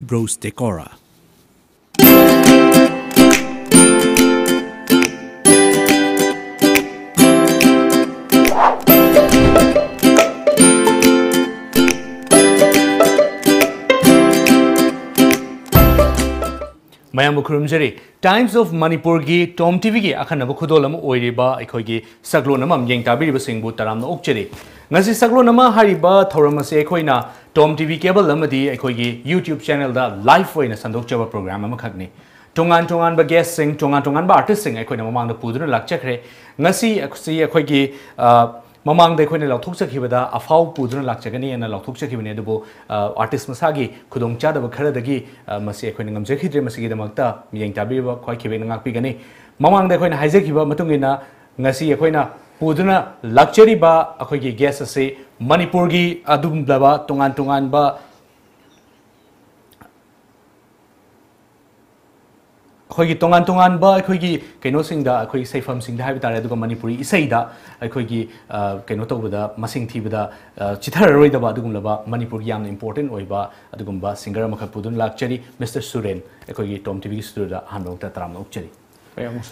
Brosdecora. Times of Manipur gi Tom TV gi akhan nabu khudolam oiriba ikhoi gi saklon nama yeng tabiri basingbu taram na okcheri. Ngasi saklon nama hariba thoramase ikhoi na Tom TV cable lamadi ikhoi gi YouTube channel da live hoina sandokchaba program ama khagni. Tongan ba guest sing, tongan ba artist sing ikhoi na mamang da puduna lakchakre. Ngasi ikhoi gi Mamang de Queen Latukibada, a foul Pudun Lakchagani and a Latukibinable artist Masagi, Kudong Chad of Karadagi, Masia Quinam Zekidre Masigi Magda, Yang Tabiba, Kwaikibina Pigani, Mamang de Queen Hizekiba, Matungina, Nasia Quina, Puduna, Luxury Ba, Akogi Guess, say, Manipurgi, Adum Blava, Tongan Ba Kogi Tongan Ba, Kogi, Kenosinga, Kogi Safam Sing the Habitat, Manipuri, Isaida, Kogi, Kenoto with the Masing Tibida, Chitara Rida Badumlava, Manipur Yam important, Oiba, Adumba, Singer Makapudun Lakcheri, Mr. Suren, Kogi Tom TV Studio, Hanok Tatram Okcheri. Nasi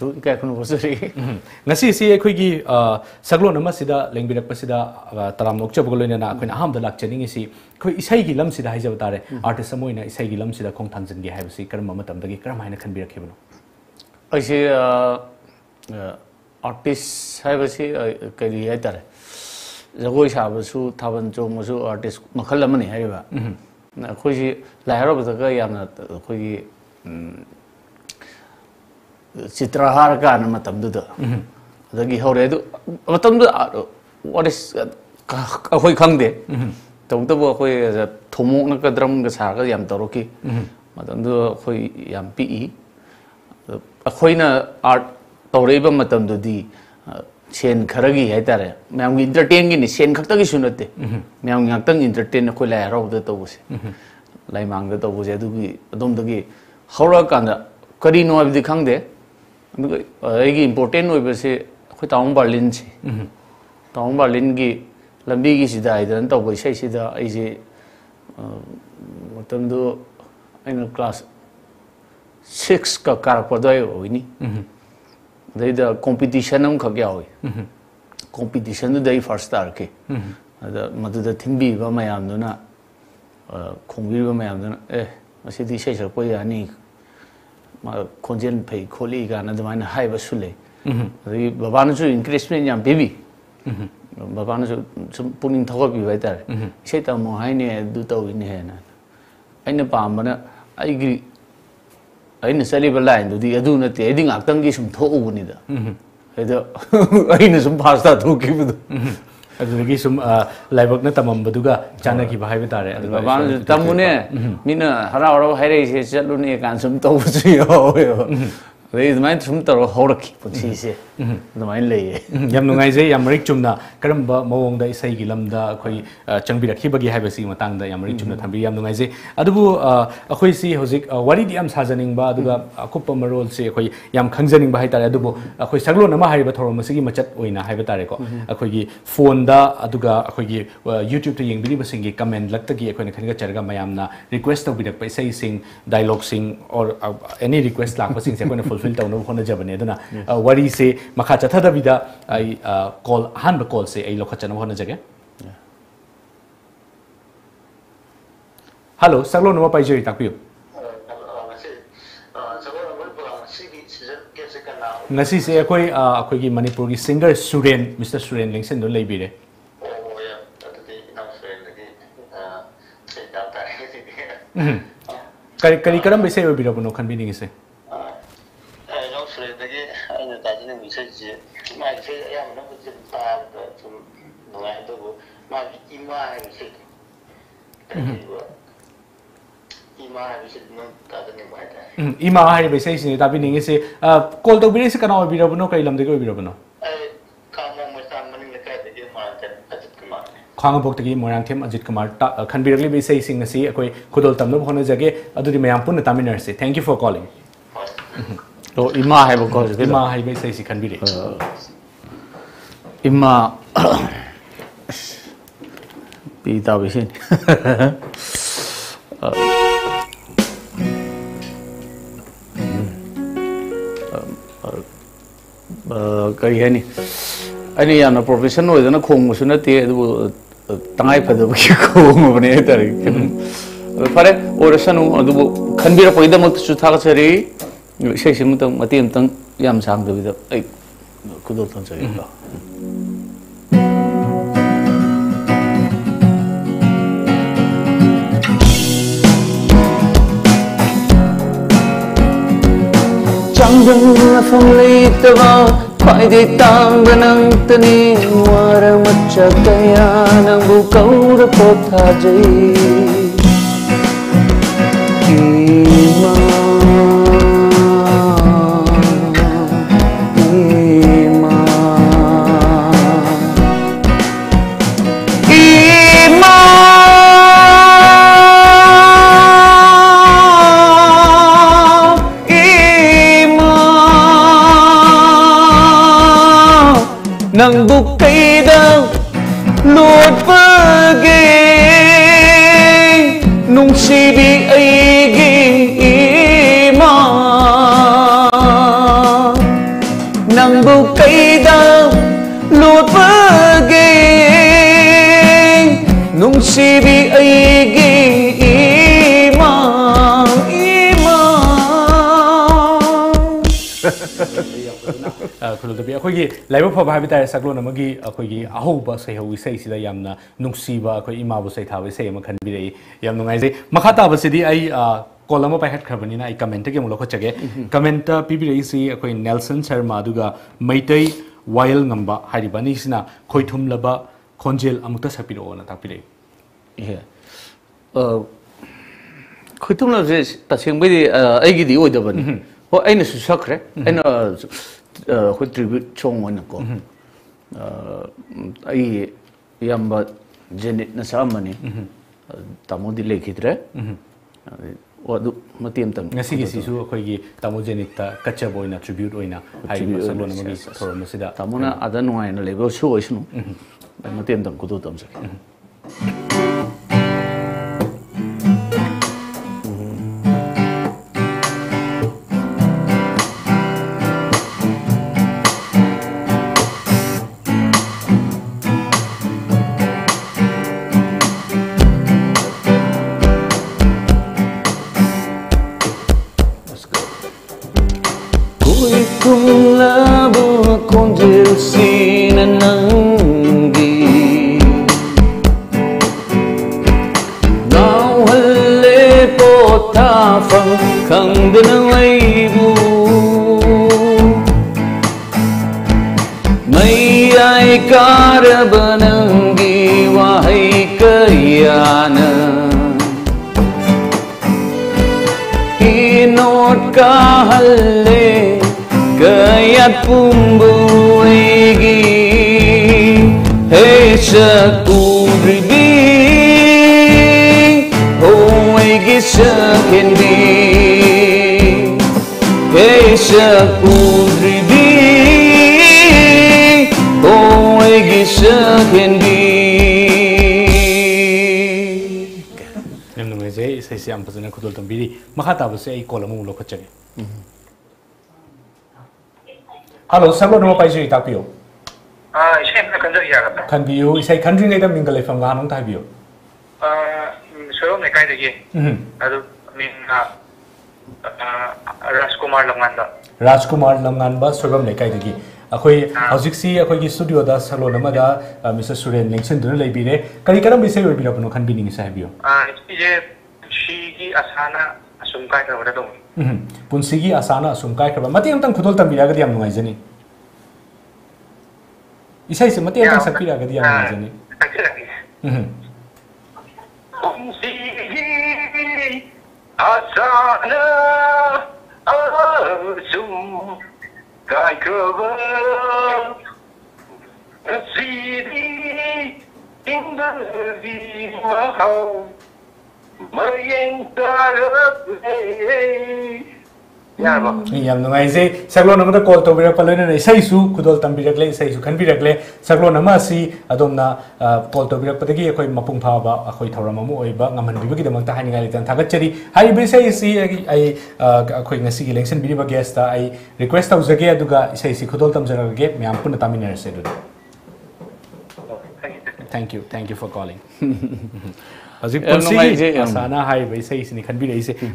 see a quiggy, Saglona Masida, Langbida Pasida, Taramokcha Bolina, when Aham the Lakchering is Isagi Lamsida Hizavare, Artisamoina, Isagi Lamsida Contans and Gihavsi, Kermamatam, the Gramina can be a cable. I see artists have a career. The voice have a suit, Tavan Jomosu, artist Makalamani, however. Quiggy, Lahara of the Gayana, Quiggy. Citrahar kan matam duda. Lagi hore itu matam duda. What is koi kang de. Tong tu koi thomuk nak drum kesah ke yam taroki. Matam duda koi yam pi. Koi na art tauriba matam dudi. Sen kharagi hai taray. Memang entertain gini sen khakta ki sunate. Memang ngaktan entertain koi lahirau duda tau buse. Lai mang duda tau buse tu ki. Adom tu ki hore kan da kari no abdi kang de. ꯑꯩꯒꯤ important ꯑꯣꯏꯕꯁꯦ ꯑꯩꯈꯣꯏ town ꯕꯔꯂꯤꯟꯁꯦ town ꯕꯔꯂꯤꯟꯒꯤ ꯂꯝꯕꯤꯒꯤꯁꯤꯗ ꯍꯥꯏꯗꯅ ꯇꯧꯕ ꯏꯁꯩꯁꯤꯗ ꯑꯩꯁꯦ ꯃꯇꯝꯗꯣ ꯑꯩꯅ class 6 ꯀ ꯀꯥꯔꯛꯄꯗꯣꯏ ꯑꯣꯏꯅꯤ ꯑꯗꯩꯗ ꯀꯣꯝꯄꯤꯇꯤꯁꯟ ꯑꯃꯈꯛ ꯌꯥꯎꯏ ꯀꯣꯝꯄꯤꯇꯤꯁꯟꯗꯨꯗ ꯑꯩ ꯐꯥꯔꯁ ꯇꯥꯔꯛꯈꯤ ꯑꯗ ꯃꯗꯨꯗ ꯊꯤꯟꯕꯤꯕ ꯃꯌꯥꯝꯗꯨꯅ ꯈꯣꯡꯕꯤꯕ ꯃꯌꯥꯝꯗꯨꯅ ꯑꯦ ꯃꯁꯤꯗꯤ ꯏꯁꯩ ꯁꯛꯄ ꯌꯥꯅꯤ Conjun pay colleague and the man high was Sule. The Babanasu increasement and baby Babanasu putting Togobi better. Seta Mohine Duto in Hena. And the Palmer, I agree. I in a cellular line to the Aduna, the adding Aktangishum to Ubunida. I know some pasta to give some Labognataman Baduga, Chanaki Bahavitare, the Baban Tamune, Mina, Harao, Harris, Saluni, and some Tobusi. There is my Sumter of Horki, but she said, the mind lay. Yamnungaise, Yamrichumna, Karamba, Mong, the Isagilamda, Changbira Kibagi, have a seen Matanga, Yamrichum, Yamnungaise, Adubu, Akoisi, Hosik, what did Yams Hazaning Baduga, a Kupa Marol say, Yam Kanzaning Bahita, Adubu, Akosaglo Namahibat or Masigi Machat, Oina, Habitareko, Akogi, Fonda, Aduga, Akogi, YouTube to Yang Believers singing, comment, Lataki, Akonaka Charga Mayamna, request of with a say sing, dialogue sing, or any request like was in second. Filter no Hona Jabanedana. What do you say? Makacha Tadavida, I call hand call say a Lokachana Hona Jaga. Hello, Salon Mopai Jerry Tapu. Nasi say a quay, Manipuri singer, Suren, Mr. Suren Lingsend, no labire. Oh, yeah, that's the enough friend. Curriculum be saved a bit of no convenience. My say, I am not the time to my double. My Ima said, Ima, I be saying it up in the say, called the basic and all bit of no Kalam de Gobino. I come on with some money the game or Antim as it command can barely be saying a sea, a quay, could all Tamno Honazage, other Mayampun Taminer say, thank you for calling. So, Ima have a cause. Ima highway says he can be Ima Pita Vision. Nang bukay daw Lord pagay nung sibi ay gima nang bukay daw Lord pagay nung sibi ay gima ima Labour for Habitat Saklon Magi, Akogi, Ahoba, say, we say, Yamna, Nuxiba, Imabo, say, how we say, Makanbi, Yamnai, Makata, City, I call them up. I had Carbonina, I commented him Lokochage, Commenta, PBAC, Akoi Nelson, Sarmaduga, Maitei, Wild Number, Haribanisina, Koitum Laba, Conjel, Amutas Hapido, and Tapire. Here Koitum of this passing with Agidi Odavan, or any sucker, and What tribute Chong Wanako? I am but Janet Nasamani, Tamodi Lakitre, or Matiam Nasisu, Tamogenita, Cachaboina, tribute oina, I was alone for Messida, Tamona, Adano, and Lego show is no Matiam Kudotam. Hello, Sago no Paisi Tapio. I sent the country. Can you say country later mingle from Ganong Tabio? So, the kind again. I mean, Rajkumar Lamanda. Rajkumar Lamanda, Sogam Nekaigi. Akoi, Azixi, Akoi Studio da Salonamada, Mr. Suren, Nixon, Dunlebide. Can you cannot be saved up no convening Sabio? She Asana. Sumkai Kravadum. Punsigi Asana, Sumkai Krava. Matiam Kudotam Biragadiam Noisani. He says Matiam Sapiragadiam Noisani. Punsigi Asana, Sumkai Krava. Punsigi in the Viva. My entire Saglon number called to Virapalin and Saisu, Kudol Tambiracle, Saisu can be regle, Saglon Amasi, Adona, called to Virapatagi, Akoi Mapumpa, Akoi Toramamu, Naman Bibi, the Montahani and Tagacheri. I will say, I coin a sea election, Biba guest. I request of Zagia Duga, Saisi Kudol Tamzara Gate, me Ampunatamina said. Thank you for calling. As you can see, Asana Highway says in the can be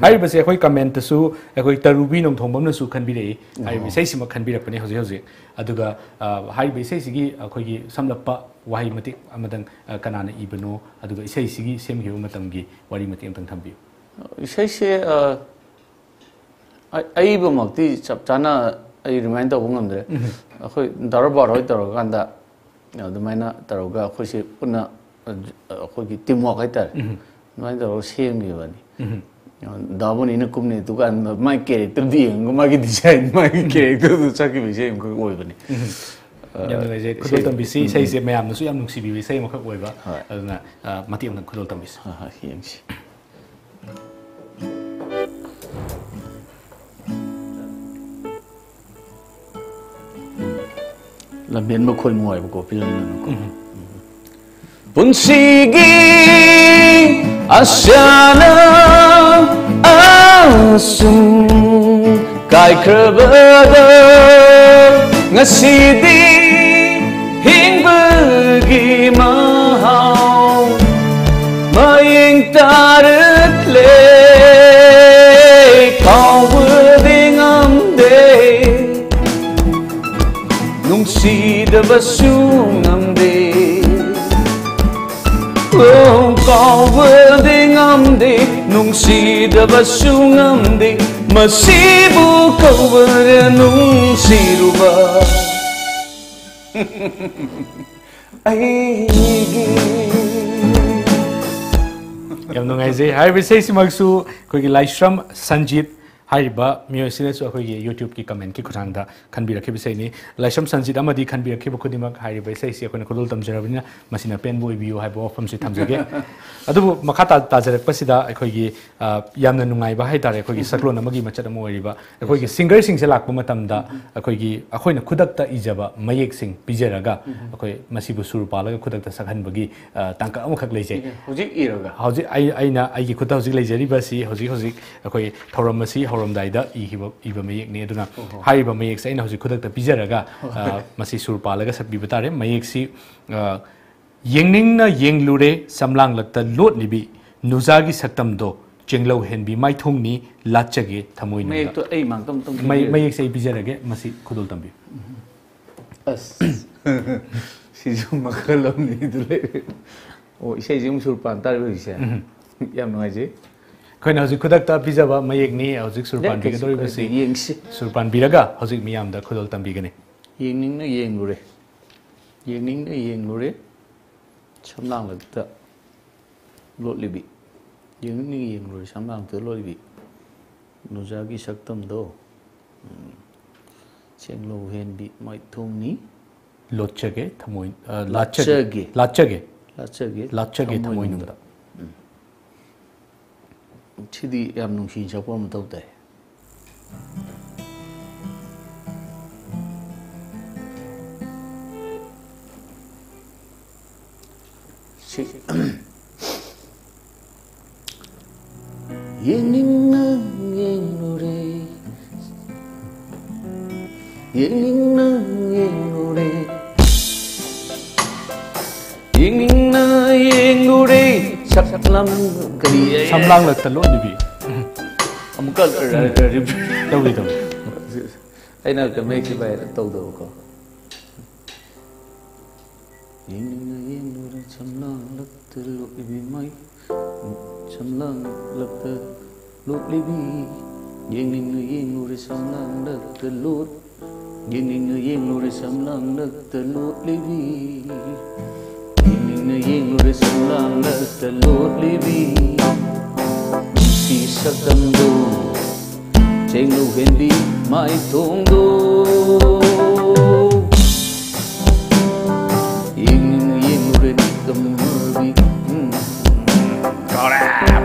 I was a quick comment to Sue, a quick Tarubinum Tomonosu can be a highway says can be a penny Jose Aduga highway says a quick sum up why Matic Amadan Kanana Ibano Aduga says same human tangi, what you meet in Tambu. Say, I even Mokti Chaptana, I remind the woman there. Darabaro, Taroganda, the Mana Taroga, Hoshi Puna. Teamwork later. My the same even. Dabon in a company to and my character, my design, my character to Saki Visame Kuivan. Kudotambi says, Ma'am, the Suyam Sibi, the same Kuiva, Matilda Kudotamis. Lambian Mokul Moy, Gopilan. Punsigi Asiana Asum Kai Krabada Nasidi Hingbagi Mahao Maying Tarit Le Cowarding on day Nung see the basung on day Nung si dabasungam de masibu kawar nung siruba Yam nung ay say hi we say si magsu kogi Laishram Sanjit hi ba myo sine so kogi YouTube ki comment ki khutang da kan bi rakhi bisai ni Laishram Sanjit amadi kan bi rakhi bokudima hi ba say si akona kodol tamjarabina masina pen boy view hi ba from si tamjage Adu Makata Tazarek Pasida, a Kogi, Yamnanungai Bahita, a Kogi Saklon, Magi Machamoriba, a Kogi singer sings a Lakumatamda, a Kogi, a coin Kudakta Ijaba, Mayek sing, Pijeraga, a Koy Masibu Surpala, Kudakta Sakan Bagi, Tanka Okaglese, Hosi Iroga, Hosi Aina, Ayikudazi Lazeribasi, Hosi Hosi, a Koy Toromasi, Horom Dida, Iba Mayek Neduna, Hariba Mayek, and Hosi Kudakta Pijeraga, Masi Surpalagas at Bibatare, Mayeksi. Yingning na ying lure, samlang lata lot nibi, Nuzagi Satamdo, Jinglo Henby, my tongue, Lachage, Tamuin. Make to a man, may say Bizarre, Massi Kudotambi. Us. She's Makaloni. Oh, she's Yum Surpanta, we say. Yamnoise. When I was a conductor, Pizava, Mayagni, I was Surpan Bigatory, Surpan Bilaga, Hosik Miam, the Kudotambi. Yingning na ying lure. Yingning na ying lure. Sometimes like that, lot libi. You need to learn sometimes to lot libi. No jagi saktam do. Cheng lo hen bi mai thong ni. Lotchage thamoin. Lachage thamoin numda. Chidi am nung sin chapam tau tay. Samlang like the Lord, maybe. I'm got I know can make it by the Todo.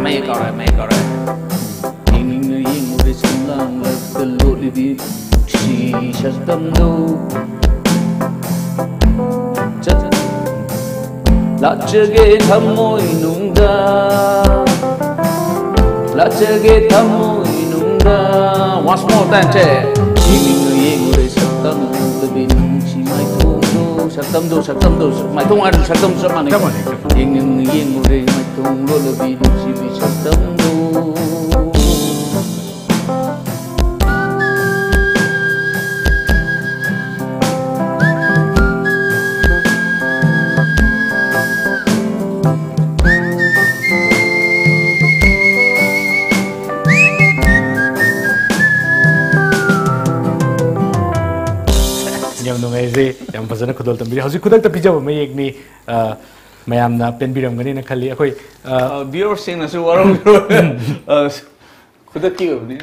Make all right. Shadamnu Lachage Thammo Inunga Lachage Thammo Inunga. Once more time, Che. Jiminu Yegure Shadam Tabinu Chimai Tungo Shadam Do Shadam Do Mai Tunga Shadam Shamani. Come on. Jiminu Yegure Mai Tungo Labinu Chibi Shadam Do. Yang pasalnya kudal tembiru. Harusnya kudal tapi jawab. Mereka ni, mayam na penbiram gani nak kali. Aku biar sih nasi warung kudal kiri ni.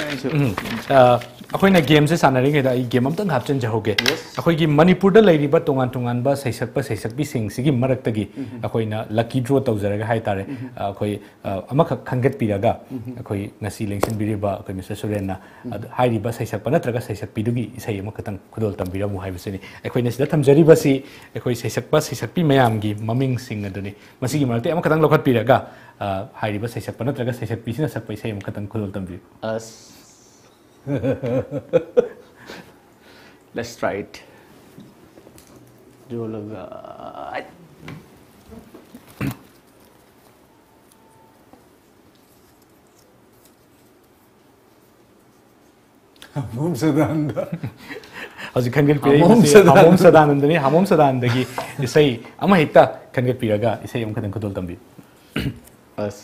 Aku ini game se sana ringan. Ini game am tengah habis jahok. Aku ini Manipur dah lari bat tongan ba seisak bi sing. Segi marak tagi. Aku ini lucky draw tau zaraga hai tare. Aku ini amak kangkat piraga. Aku ini nasi lengsin biru ba. Aku ini Mr. Suren na hai riba seisak panat raga seisak pidugi. Saya amak katang kudal tembiru muhai bersini. Aku ini sedap tamjari basi. Aku ini seisak bi mayam gini maming sing adoni. Masih gini marak. Amak katang lokat piraga. Hai riba seisak panat raga seisak bisina sampai saya amak katang kudal tembiru. Let's try it. जो लोग हमों सदानंद आज खंगेर पीरे हमों सदानंद नहीं हमों सदानंद की इसे ही अम्म हिता खंगेर पीरा का इसे ही हम कहते हैं कुदल तंबी बस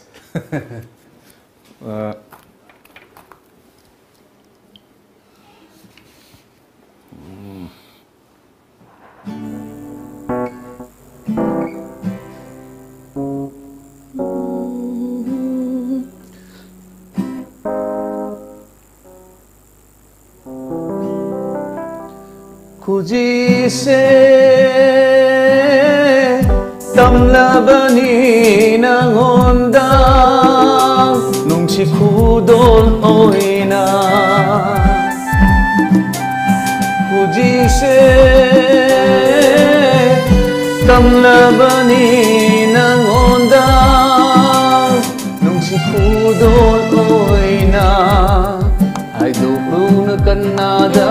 खुजी से तमलाबनी नगोंदा नुंची खुदोल ओइना खुजी से तमलाबनी नगोंदा नुंची खुदोल ओइना आई दो प्रुन कन्नादा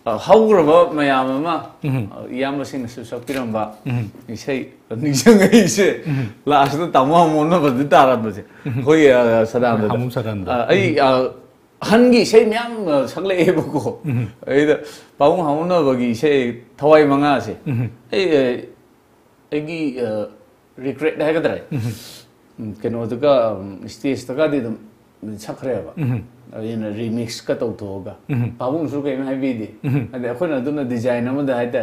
하우그러버 마야마마 이암버싱 수석비런바 이세 니정이세 라스도 담아모노 버디다라버지 거기 사람들 아무 사람들 아이 한기 세명 상례해 보고 에이다 바웅 하우노 거기 세 더와이 망아세 에이 에기 리크레트 하거더라 그노드가 스테이스가 되든 착크래봐 इन रिमिक्स का तो होगा पावुन शुरू के मैं भी दी देखो ना तुमने डिजाइन हम तो आया था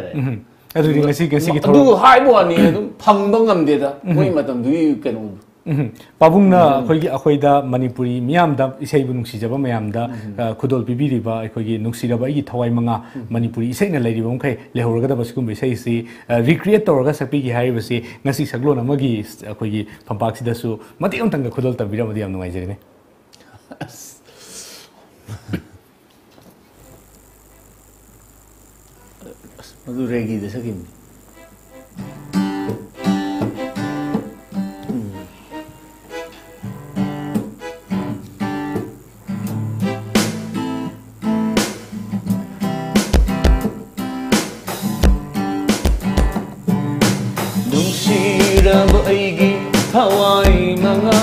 अरे रिमिक्सी कैसी की थोड़ा तू हाई बोलनी है तुम फंबंग हम देता कोई मतलब दूरी करूँ पावुन ना कोई कोई दा मणिपुरी मियाम दा इसे ही बुनुंसी जब मियाम दा खुदोल पीबी रिबा कोई नुंसी रबा ये थवाई मंगा मणिपुरी इसे ना ले रिबा उनके ले हो रखा था बस कुम्बे इसे इसे रिक्रिएट तो रखा सभी की हाई बसी नसी सकलो ना मगी कोई पंपाक्षी दसो मत उन तंग खुदोल तबीरा मत याम नुमाइजरी में मधु रेगी दे सकी मैं दूसरा बॉयगी हवाई मंगा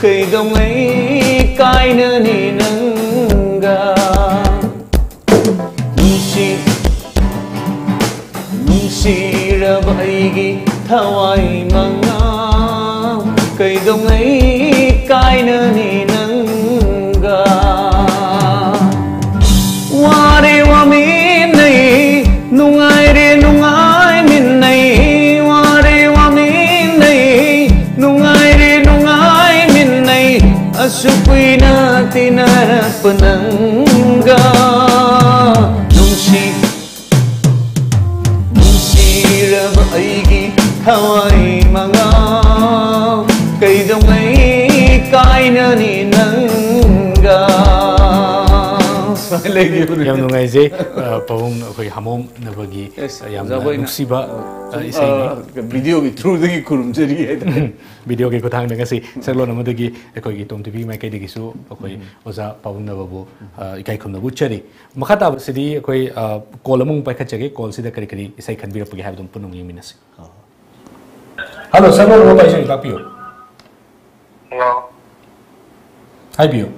कई दम नहीं कायने नंगा Baigi thawai manga, kai dong ai kai na ni nanga. Wari wami nai nungai rin yang nungai je pawung khoi hamom na bagi yang nuksiba isai video gi through the kurum jeri video gi kothang na kasi saklon na madu gi khoi gi tom tv mai kai de gi su khoi oza pawung na babu ikai khum na bu cheri makhata sidi khoi kolamung pai khachage kol sida kari kari isai khanbira pagi habdum punung yiminasi hello saklon ro pai sing lapio hello hi bio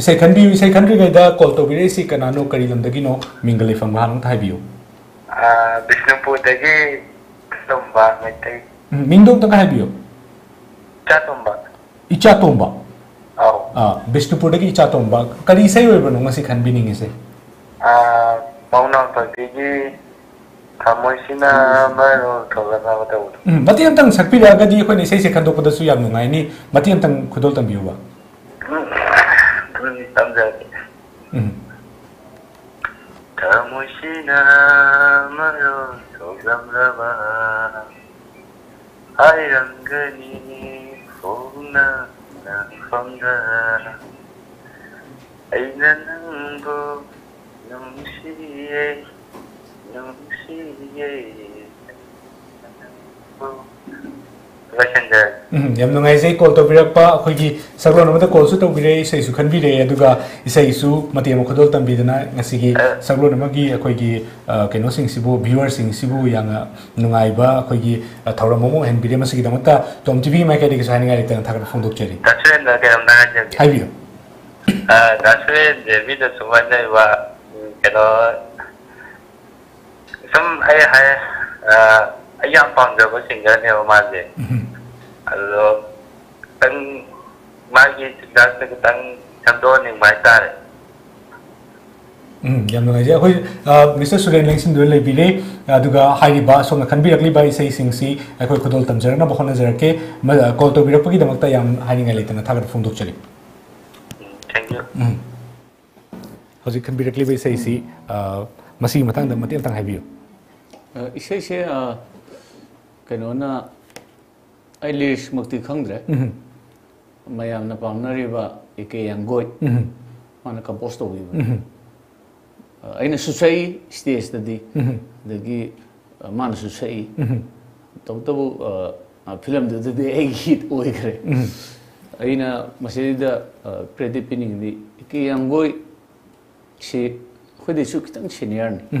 Isai country, Isai country gaida call to biresi kanano kari lamdagi no mingle fang bhanung thai bio. Bishnupur dagi tomba maitai. Mindong taka hai bio. Icha tomba. Icha tomba. Oh. Bishnupur dagi icha tomba. Kari isai hoy banu ngasi khan bining isai. Mauna dagi Kamoisina maro thola na bata ud. Matiyam tang sakpi raga ji khoi isai se khando podasu yam nungai ni matiyam tang khudol tam bio ba. Kamushina maro sogam rava airangani fogna na fanga aina nango namsiye Yam nungai zai call to birapa khogi saklon amata call su to bire isai su khan bire aduga isai su matiyam khodol tam bidana ngasigi saklon amagi khogi keno sing sibu viewers sing sibu yanga nungai ba khogi thoramomo hen bire masigi damata tom tv mai kai de sain ngai tang thakra phondok cheri dasen da gram na jagi hai bio dasen de vida suwanai wa keno some I am from the singer near Mazi. Although Maggie does the tongue in my time. Mr. Suren Langsing Dule Bile, Duga Hari Bass on the Kanbiri by saying, see, I could call them Jerna Bohonazarke, Mother called to Viropogi, the Matayam hiding a little and a target from Ducheli. Thank you. How you can be directly by say, Masi Matan, the Matan have you? Isai se kanona ai lish mukti khangdre mayam na pamnari ba eke yangoi mana compost to wi aina susai stage tadi dagi mana susai tabu film de de ai hit oi kare aina masida predipining di eke yangoi che khode su kitang senior ni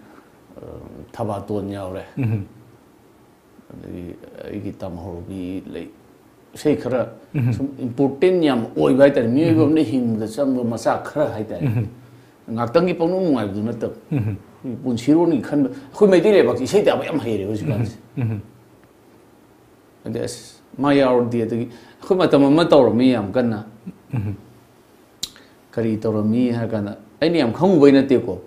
Tabaton Yaure, Igita Horbi, like Sakra, some important yam, or by the new of him, the son of Massacre, I tell you. Natangi Ponum, I do not. When she only can, who may deliver, he said, I am here, was once. And that's my hour, dear. Humatamata or me, I'm gonna Carito or me, I gonna. I am home when I take off.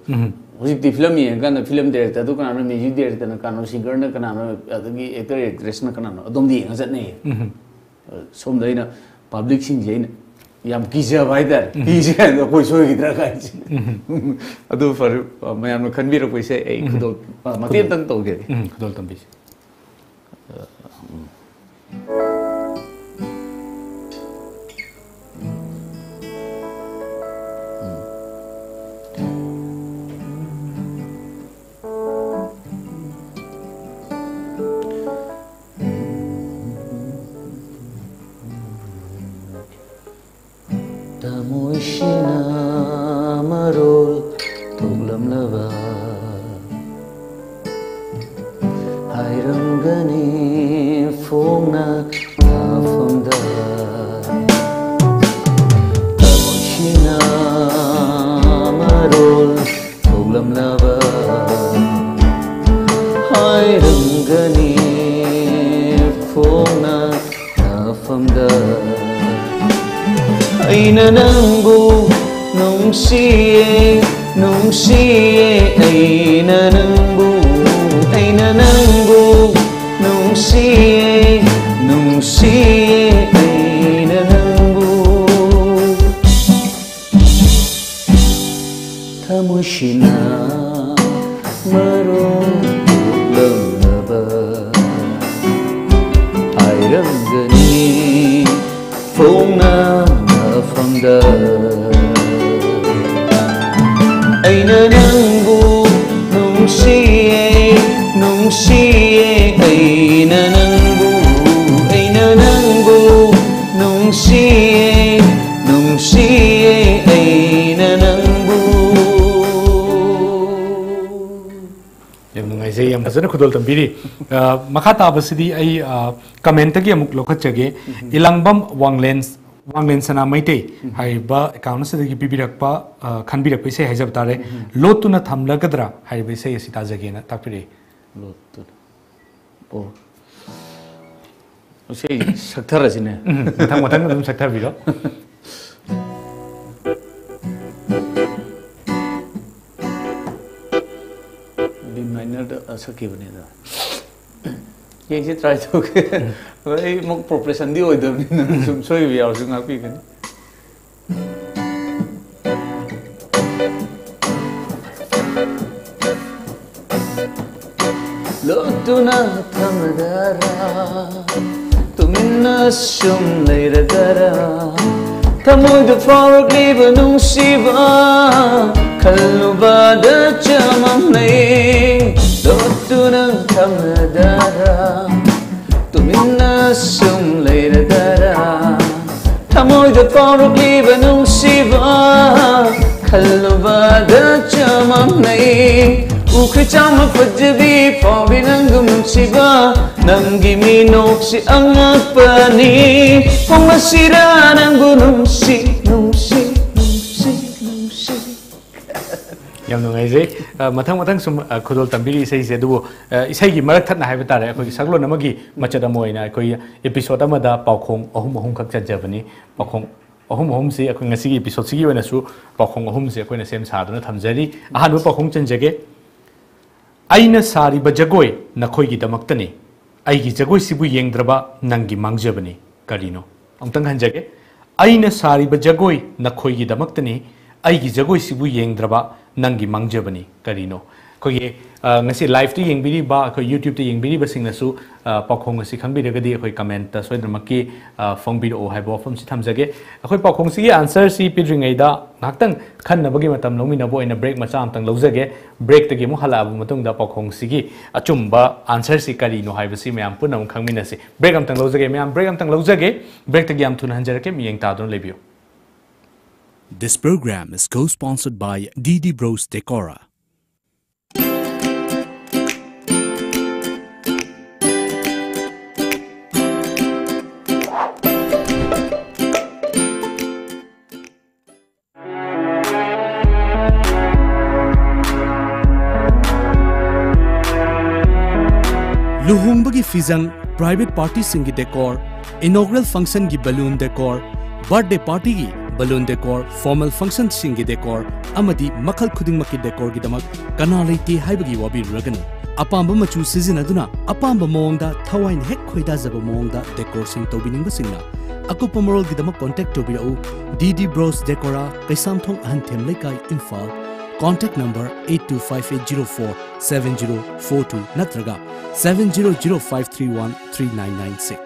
Musik di film ni, kan film director tu kan, orang music director nak kan, orang singer nak kan, orang lagi actor actress nak kan, adom dia kan, set ni. Som dah ini, public sing jadi, yang kisah wajar, kisah tu khusus kita kan. Aduh, faru, macam kan biru khusus, kudol, mati entah tu ke, kudol tampis. Aina nanangbu nung siye ay nanangbu nung siye ay nanangbu Kamu shina marung lengaba ay ranggani phung na Fonda ay nanangbu nung siye ay nanangbu nung siye ay nanangbu yam nungai se yam pasana khudol tambiri makata basidi ai comment gi amuk lokhachage ilangbam wanglens Wang Sana Maite, Haiba, accounts of the Bibirakpa, can be a Pise Hazabtare, Lotuna Tamla Gadra, Haibe say it as again at Tapiri. Oh, say, Satarasine, Tamatangam Satavilo. Be minor as a given Yes, it tries to very much proportion the order. So we are also happy. Lotuna Tamadara Tumina Sum Later Dara Tamu the Flower Cleaver Nung Shiva Kaluba the Chamam Lay Lotuna Tamadara Tumina Sum Later Dara Tamu the Flower Cleaver Nung Shiva Kaluba the Chamam Lay Ukrichama Pajabi Pavinangum Shiva Nangi Minoxi Angapani Pomasira Nangunum Si Matang some Kodol Tambiri says a duo. Isagi Maratana Havatara, Saklo Namagi, Machadamoina, Koya, Episodamada, Pakong, Ohum Kakta Germany, Pakong, Ohum Homsi, a Kunasi episode, see you in a soup, Pakong Homsi, a Kunas Hadon, Tamzeri, a Hanu Pakong Jage Aina Sari Bajagoi, Nakoyi Damakani, Aigi Jagoi Sibu Yangdraba, Nangi Mang Germany, Carino, Amtangan Jage, Aina Sari Bajagoi, Nakoyi Damakani, Aigi Jagoi Sibu Yangdraba. Nangi Mangjabani, Karino. Koye, Messi live to Yingbiri Ba, YouTube to Yingbiri Basinasu, Pokonsi can be regarded a comment, so the Maki, Fongbid or Hybo from Sitamzage. A quick Pokonsi answer, see Pidring Ada, Naktan, Kan Nabagamatam Nominabo in a break Machamtan Lozage, break the Gimuhala, Matunda Pokong Sigi, Achumba, answer Sikarino, Hivasi, Mam Punam Kaminasi, break Amtan Lozage, Mam, break Amtan Lozage, break the Giam Tunanjarakem, Yangtadon Lebio. This program is co-sponsored by DD Bros Decora. Luhungbagi Fizang Private Party Singi Decor, Inaugural Function Gi Balloon Decor, Birthday Party Gi. Balloon decor, formal function singi decor, amadi makal kuding maki decor gidamak, kanalai te haibagi wabi ragani. Apamba machu season aduna, apamba moonda, thawain hek koida zabamonda, decor sing tobining basina. Akupamoral gidamak contact tobirau, DD Bros Decora, Kaisamthong Ahantham Lekai, Imphal, contact number 8258047042 Natraga 7005313996.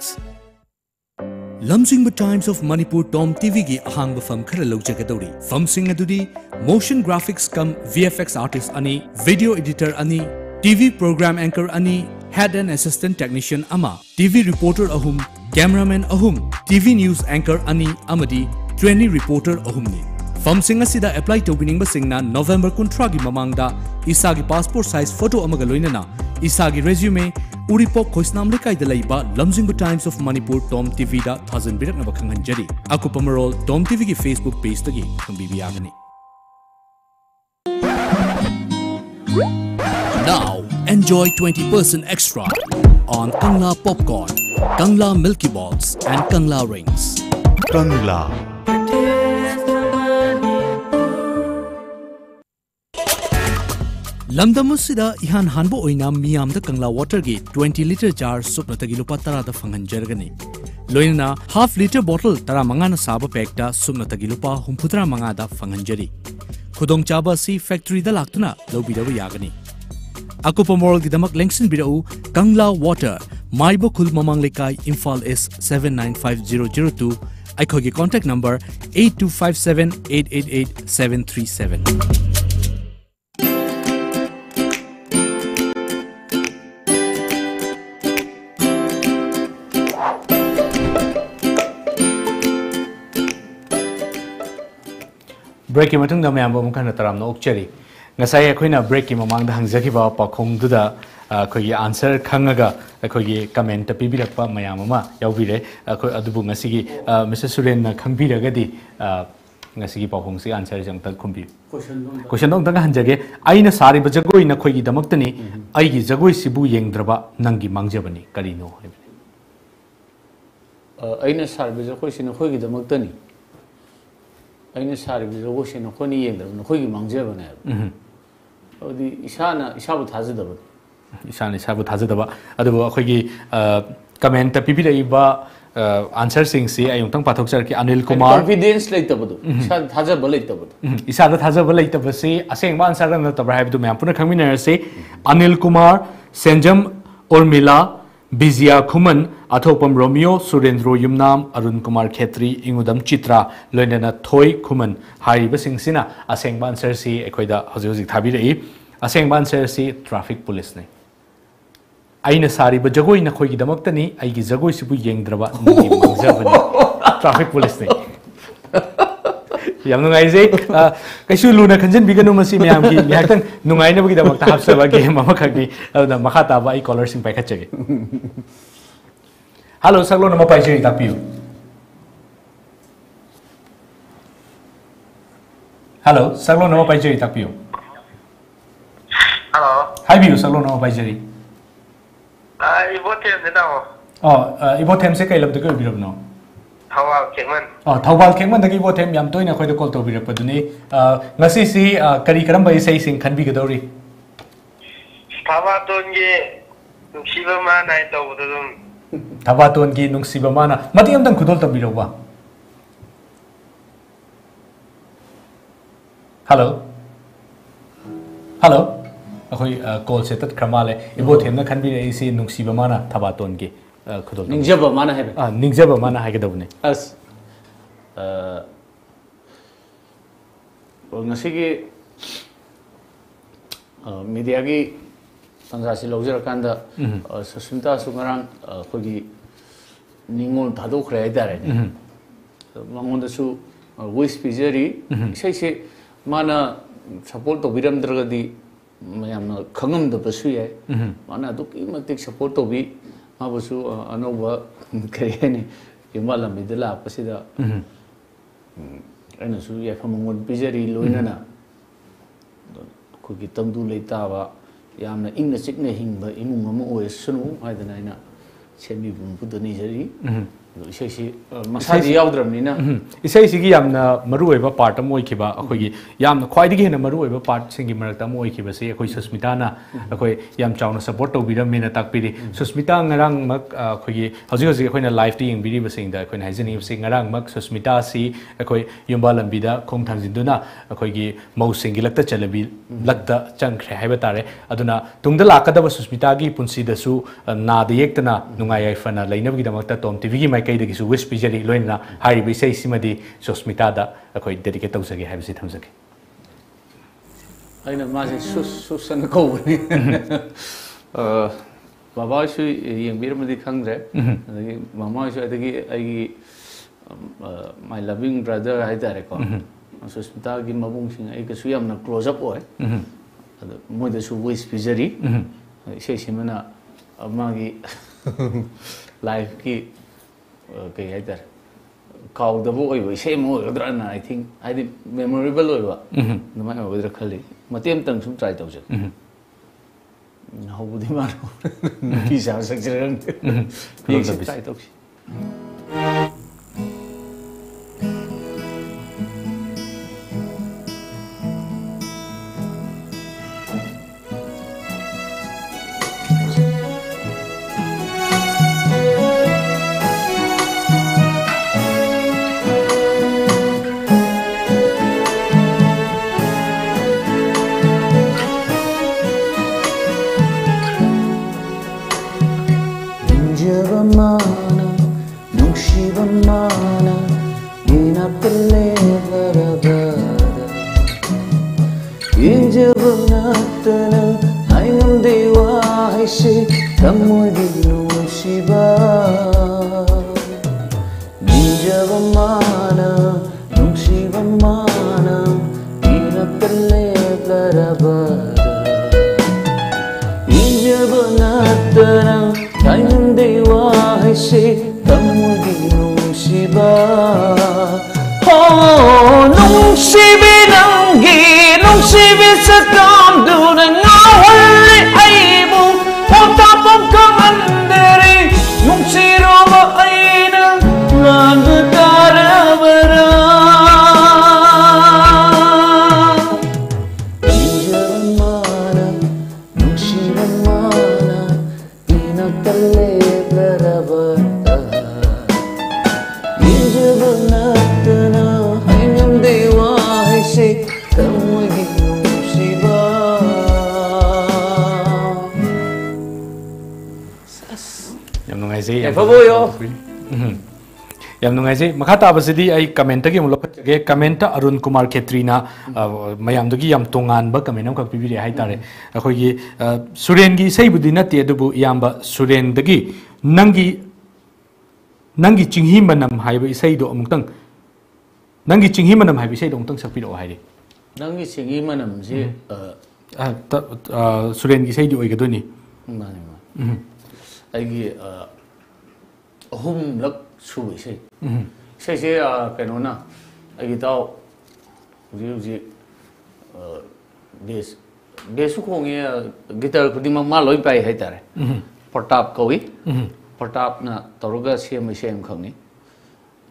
Lumsingba Times of Manipur Tom TV gi ahangba fam khara lawjagadori. Fam sing adudi motion graphics cum VFX artist ani, video editor ani, TV program anchor ani, head and assistant technician ama, TV reporter ahum, cameraman ahum, TV news anchor ani amadi, trainee reporter ahumni. Fam singa sida apply to winning basingna November kuntragi mamangda isagi passport size photo amagaloinana isagi resume. Uripok Khoisnam Lekai Dalaiba, Lumsingba Times of Manipur, Tom TV da, Thazan Birak Nabakhangan Jari. Akupamarol, Tom TV ki Facebook page tagi, Kambibi Agani. Now, enjoy 20% extra on Kangla Popcorn, Kangla Milky Balls and Kangla Rings. Kangla. Lamdamusida Ihan Hanbo Oinam Miyamda Kangla water gi 20 liter jar soup natagi lupa tara da fangan jargani. Loina half liter bottle tara mangana saba pekta soup natagi lupa humputra mangada fangan jari. Khudong chaba si factory da laktuna lobidawa yagani. Akupamorol gidamak lengsin bidau Kangla water Maibo Khul Mamang Lekai Imphal S 795002 Aikhogi contact number 8257888737. Break in matang dami ambo mukha na taram na ukchari. Ngasaya koi na break in mamang dahang zaki ba pa kung duda koi answer kangaga koi comment tapi bilak pa mayamama yaubile koi adubu ngasigi Mr. Suren na kambi ragadi ngasigi pa kung si answer jang tal kumbi. Question dong tanga hanjage ai na sari ba jagoi na koi damakni ai gi jagoi sibu yeng draba nangi mangjabani karino. Ai na sari ba jagoi si na koi gi damakni. Aina sari bizo goshi na koni yenda na koi mangje bana ya. Odi isana isabu thaze daba. Isana isabu thaze daba. Ado koi ki comment pipi lai ba answer sing si ayung tang pathok sir ki Anil Kumar. Confidence lai tabado. Isana thaze balai tabado. Isana thaze balai tabasi aseng ba answer na tabrahib do me apuna khami na se Anil Kumar, Senjam Ormila, Bizia Khuman, Athopam Romeo, Surendro Yumnam, Arun Kumar Khetri, Ingudam Chitra, Loinana Thoi Khuman, Hari Basing Sina, Aseng Ban Sersi, Ekoida Hozizik Tabiri, Aseng Ban Sersi, Traffic Police. Aina Sari Bajagoi Nakoi Damoktani, Aigi Zagoi Sibu Yang Draba, Traffic Police. Yang nungaise, kasu luna kanjen bigan umasi meyam ki, meyaktan nungaine bagi damak tahap sebagai mama kaki, ada makata ba i color sing pakai cegi. Halo, Saklon nama pakai cegi tapi. Halo, Saklon nama pakai cegi tapi. Halo. Hai biu, Saklon nama pakai cegi. Ibu tem ni tau. Oh, ibu tem saya kailam tu kau biu no. Thawal Kengman. Oh, Thawal Kengman tadi buat yang jam tu ini aku itu call tu beri apa tu ni. Nasi si karikaram bayi saya singkan bi kedori. Thawal tu ni nungsi bermana itu betul. Thawal tu ni nungsi bermana. Mati yang tang kudol tu beri apa? Hello. Hello. Aku call setet kramal eh. Ibu tu yang nak bi si nungsi bermana thawal tu ni. Ningjaba mana hai? Ah, ningjaba mana hai kita punya. As, orang nasi ke media ke tangkasi logik akan dah sesuatu sekarang kodi ningun tahu kerja dah ni. Mangun tu su voice pizzeria, saya mana support tu biram tergadi, macam kagum tu bersui ay, mana tu kima tik support tu bi. हाँ Basu ANOVA करें नहीं ये माला मिडला आप ऐसे दा ऐना सुई ऐसा Mongol Bijari लोइना ना कोई कितन दूर लेता हुआ या हमने इन नसीब ने हिंग बा इमु मम्मू ओए सुनो आये तो ना चेंबी बुंबुतो निजरी इसे इसे मसाजी याद रखनी ना इसे इसे कि यामना मरुए बा पार्ट मोई की बा कोई कि यामना ख्वाइदी की है ना मरुए बा पार्ट सिंगी मरता मोई की बसे कोई सुस्मिता ना कोई याम चाउना सपोर्ट तो बिरम में ना तक पीड़े सुस्मिता अंगरंग मक कोई कि हज़ियो हज़ियो कोई ना लाइफ टी इंग बिरी बसे इंदा कोई ना हज़ियो नहीं बसे अंगरंग मक सुस्मिता सी कोई युम्बालम कई देखिए सुविश पिज़री लोइन ना हारी भी सही सीमा दी सुस्मिता दा कोई देरी के तोड़ सके है भी सीधम सके अरे मासे सुसन को बने बाबा शु ये मेरे में दिखांग रहे देखिए मामा शु ऐसे कि ये my loving brother है तेरे को सुस्मिता की मामूंग सिंह एक सुयाम ना close up हो है मुझे सुविश पिज़री सही सीमा ना अब माँगी life की कहीं है तर काउ दबो वही वही सेम हो उधर ना I think I think memorable होगा तो मैं उधर खली मतियम तंग सुन ट्राई तो हो जाए ना हो बुद्धि मारो किसान सक्सेशन ये सब ट्राई तो हो Jagannathanam, Aim Devai Shri Tamudinu Shiva. Ninjavamana, Nung Shivamana, Ninapalle Plarabada. Ninjavannathanam, Aim Devai Shri Tamudinu Shiva. Oh, Nung Shivinangi. She will succumb to the novel able. Put up on commandery, Muxiroma idol, run the Taravara. Ninjamana, Muxiromana, Pinatale, Taravara. Ninjavanatana, I am the wise. Yamnungaise. Makata abasidi ay commenta ki mulapat kaya commenta Arun Kumar Khetri na mayam dogi yam tongan ba kamenam kapibiri ay tare. Ako ye Suren ki say budi na tiado bu yam ba Suren dogi nangi chinghi manam hai ba say do amungtang nangi chinghi manam hai ba say do amungtang sapido hai de. Nangi chinghi manam si Suren ki say do ay kadoni. Agi hum lak sui si, si si kano na agi tao uzi bes besu kung yah gitar ko di magmaloy pa ay tare, Pratap Kavi, Pratap na taruga siya may siya mukang ni,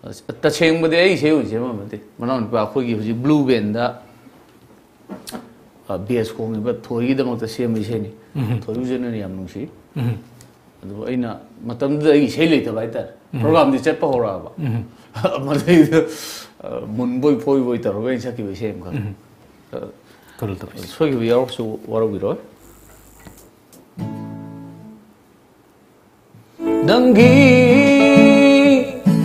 ta siya yung bade ay siya uzi mamati, manon pa ako yung uzi blue benda bes kung iba thori damot siya may siya ni, thori uzi na niyam nung si. Aduh, ini na, macam tu lagi seli itu baiter. Program di cepat orang apa. Macam itu munboi poi poi itu orang insya kita same kan. Kalau tu, so kita orang su waru biru. Dangi,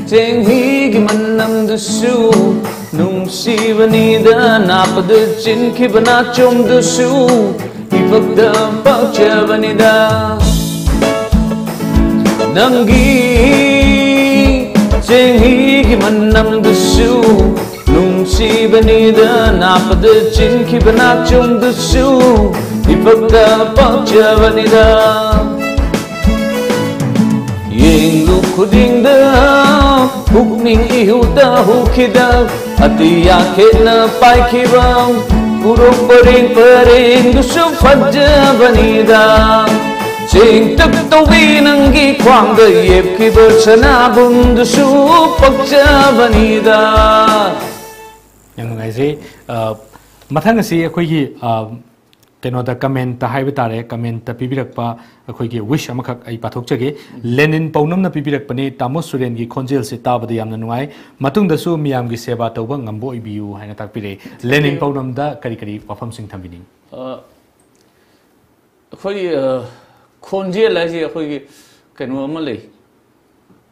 cenghi gimanam dusu, nungsi vanida napadu cinki banacum dusu, ibadam pauca vanida. Nangi, cenghi gimanam dusu, nungsi banida napadu cinki banacum dusu, ibadam pauca vanida. Yenglu kudingda, bukning ihuda hukida, atiya kena paikiba, burung pering pering dusu faja vanida. Sing tak tawi nangi kwang da yep ki bersana bundu su pakca vanida. Yang ngai si, matang si aku ini kenoda komen tahai betare komen tapi birak pa aku ini wish amak ay patok cage Lenin paunam na birak pani Tamos Suren ki konjil si tawa di amna ngai matung dasu miam ki seba tawa ngambo ibiu hanya tak pilih Lenin paunam da kari kari paham sing thambining. Aku ini Konjil lah sih aku ini kenapa malay?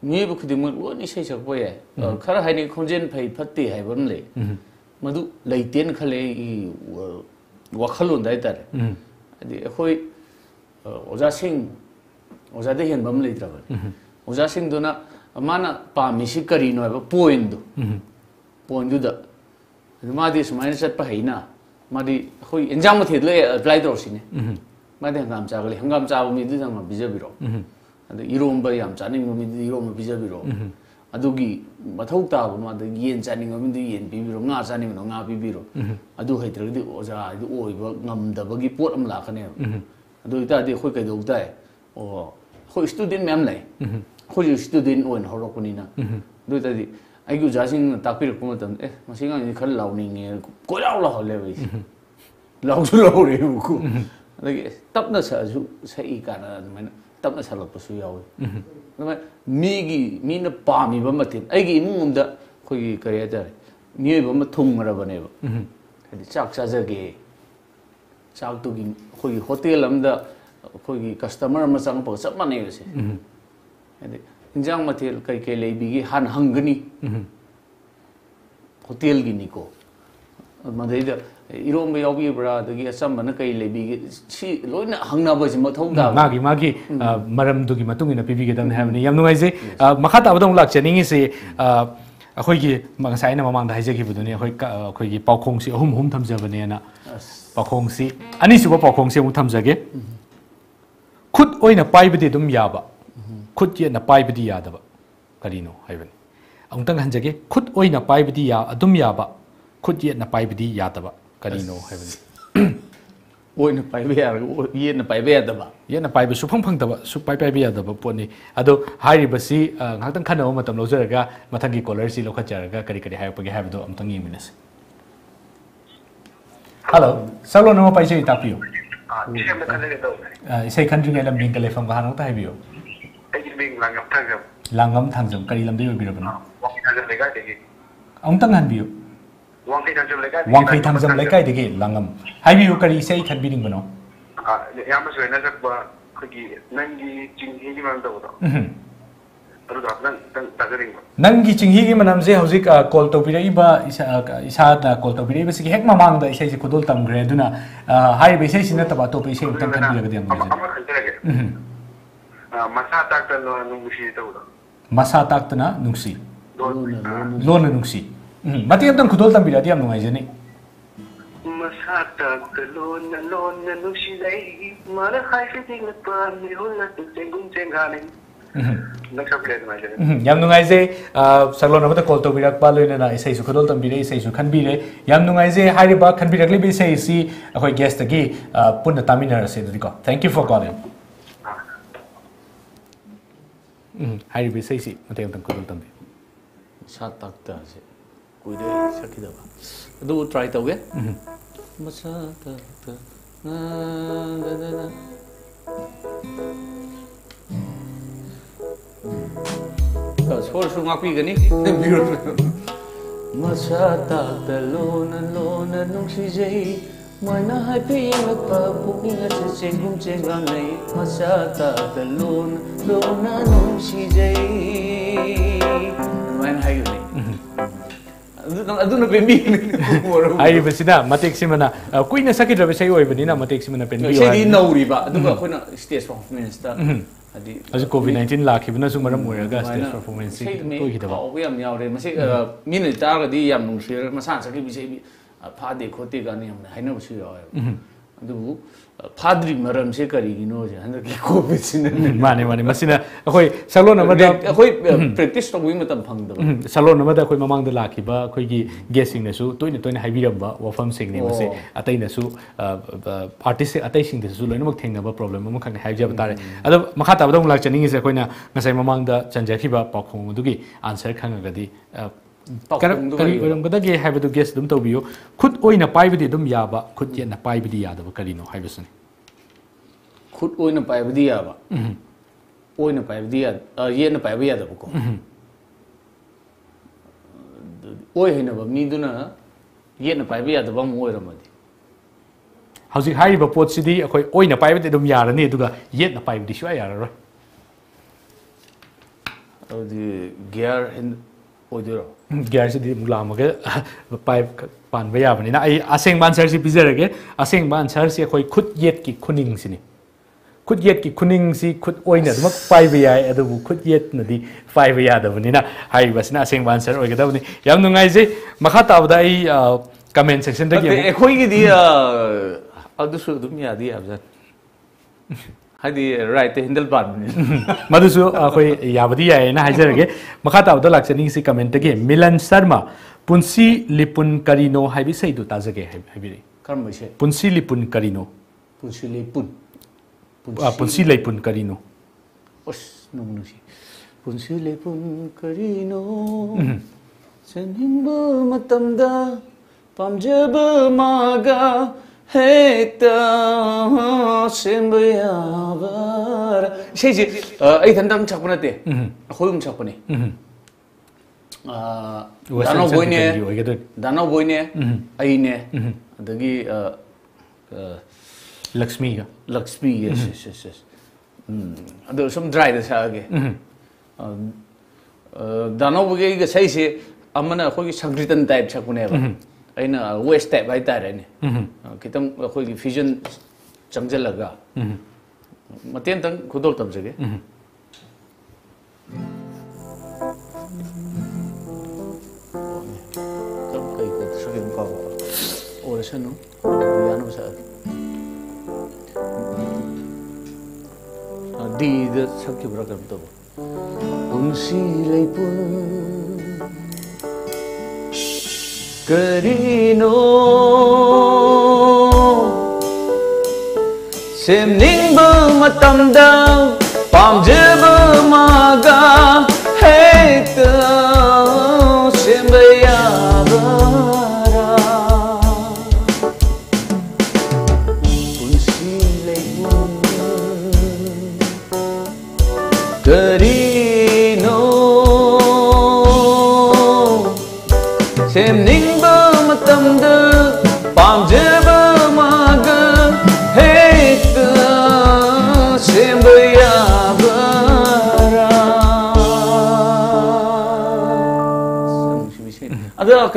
Ni bukti mungkin wah ni saya cakap boleh. Karena hari ni konjil pay pati hari bermulai. Madu laitian kelai wakalun dah itu. Adi aku ozasing ozadehian bermulai terawal. Ozasing tu na mana pamisi karino apa poin tu dah. Madi semain saya pakai na madi aku enjamu tiada apply terus ini. Macam hengam cakap ni tu sama bija biro. Aduh, irom beri ham cakap ni tu irom bija biro. Aduh, gigi matau tahu macam tu yen cakap ni tu yen biro, ngah cakap ni tu ngah biro. Aduh, hari terlalu ojah itu oi ngam dah bagi pot amla kan ya. Aduh, itu adik kau kau dah. Oh, kau student memang leh. Kau student orang horok ni na. Aduh, tadi aku jasing tak pilih kau macam masih kan ini kan lau ni ni kau lau lah lepas. Lau tu lau ni buku. Lagi, tak nak saya ikan ada mana, tak nak salah pesuiau. Nampak, ni paham ibu matin. Aigi ibu muda, kau ini kerja cari. Ni ibu muda thung mana bane. Jadi cak saja ke, cak tu gini. Kau ini hotel amda, kau ini customer macam apa, semua ni bersih. Jadi, jangan matil kau ini lebih gini han hanggni. Hotel gini ko. Irom be obi bra the asam mana kai lebi si loina hangna ba jima thongda magi maram dugi matung ina pibi gedam have ni yamnu aise makhata abdong lak cheningi se akhoi gi mangsai na mamang dai je gi buduni akhoi gi pakhong si hum hum thamja bane na pakhong si ani suba pakhong se mu thamja ge khut oina pai bidi dum ya ba khut ye na pai bidi ya da ba karino haibani angtang hanja ge khut oina pai bidi ya adum ya ba khut ye na pai bidi ya da ba karino haibani oina pai be ya ye na pai be ya da ba ye na pai be su phang phang da ba su pai pai be ya da ba poni ado hai ba si ngtang khana ma tam lo jara ga mathang gi color si lo kha jara ga kari kari hai pa ge hai do amtang yimi nas hello salo no pai sei tapio Say country and being a from Bahana Tabio. Langam Tanzum, Karilam Dio Birban. Umtangan view. One Kay Tanzum Lekai again, Langam. Have you Kari say had been Bono? Nangi Chinghi Manamze Hosika called Topiriba is had a called Topiriba. Hekmamanda is a Kudutam Graduna. High basis in the Tabatopi same time. Masatakana Nuxi Lona Nuxi. Matiatan Kudutam Biradiam Noiseni Masata, the Lona Lona Nuxi, Mother High Sitting the Pan, the Lona Tengun Tengani. Yam Nungaise, Salon of the Colto Virak Baluna, says you could all be says you can be there. Yam Nungaise, Hariba can be a little bit say, see, a guest the gay, put the Tamina said Rico. Thank you for calling. Haribi says it, Matam Kudutambi. Satakta, good Sakidava. Do try it away. Masata. Sports from Apigani, beautiful Masata, the lone and lone and Nuxi, Mana happy in a pub, booking at the same Changane, Masata, the lone, lone and Nuxi. When are you? I don't know, baby. I even see that Matek Simana, Queen Sakita, we say, or even in a Matek Simana Penny. She didn't know Riva, the States of Minister. As COVID-19 lack, even as Sumaram were a gas performance. We are now a minute already. Yam Nushir, Massansa, give me a paddy cotigani. I know she are. Do Padri Madame Sikari, you know, and the COVID in Mani Masina. Ahoy, Salon, ahoy, practice of women and Pang. Salon, mother, who among the lucky bar, Quiggy guessing the suit, 2020 Havidamba, or from Sigma, say, attain the suit, participate, attaching the Zulu thing about problem. Mokan Hajabari. Other Mahata don't like Chinese, a coina, Masam among the Chanjakiba, Pakong Dugi, answer Kanagadi. Karagadi have to guess them to you. Could own a pivot dum yaba, could get a pivot yada, Carino, Hibison. Could own a pivot yaba. Own a pivot, a yen a pivot. Oin of a miduna, yen a pivot, the one word of money. How's it high of a port city? Oin a pivot dum yara near to the yen a pivot dishoyer. The gear and Garage di mulam ke pipe pan baya bani na aseng ban sar si pizer ke aseng ban sar si khoi khut yet ki khuning sini khut yet ki khuning si khut oina mak pipe baya adu khut yet na di pipe baya da bani na hai basna aseng ban sar oigada bani yam nungai ji makha ta da ai comment section da ki khoi gi di adu su dum ya di abzat Hadi right handle button. Madusu, Yavadia and Hazarge, Makata of the Laxening si comment again. Milan Sarma, Punsi Lipun Carino, have you said to Tazage? Punsi Lipun Carino. Punsi Lipun. Punsi Lipun Carino. Punsi Lipun Carino. Sending Matamda, Pamjaba Maga. Hector Simbayavar. Says it, eight and done Chaponate, home Chapone. Dano Boyne, Dano Boyne, Aine, the Gi Luxmea, Luxmea, yes. There's some dryness again. Dano Boyne says it, I'm going to hold you some written type Chaponeva. aina west step by tarene kitam khoi fusion changjalaga maten tang khudol tamjege kam kai ko shugin ka or sanu yanu sa adi de sakhi brakam to umsi leipun karino semning matamda pamjeb maga heta sembaya bara unsi leipun karino semning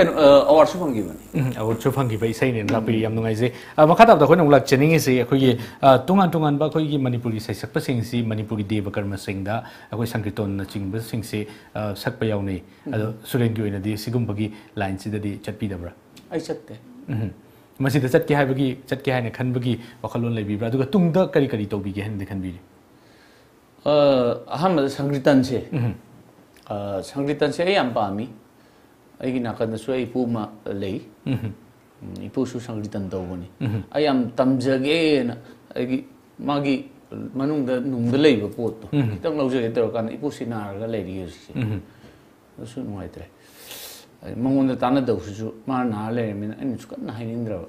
award chupangi bani award chupangi bai sai ne lapi yam nungai je makata da khona ulak cheningi se khoi gi tungan tungan ba khoi gi manipuri sai sakpa sing si manipuri deva karma sing da khoi sankriton na ching ba sing se sakpa yaw nei ado suren gi oina di sigum bagi line si da di chatpi da bra ai chatte masi da chat ki hai bagi chat ki hai ne khan bagi wakhalon lebi bra du tung da kari kari tobi gi hen de khan bi aham sankritan se ai am ba mi ai nakanda so ipu ma lei ipu su sangritan tawoni ai am tamjage na ai magi manung da nung da lei ba pot to tang lauje tero kan ipu sinar ga lei ri si su noi tre ai mangun da tan da su ma na le min ai su kan na hinindra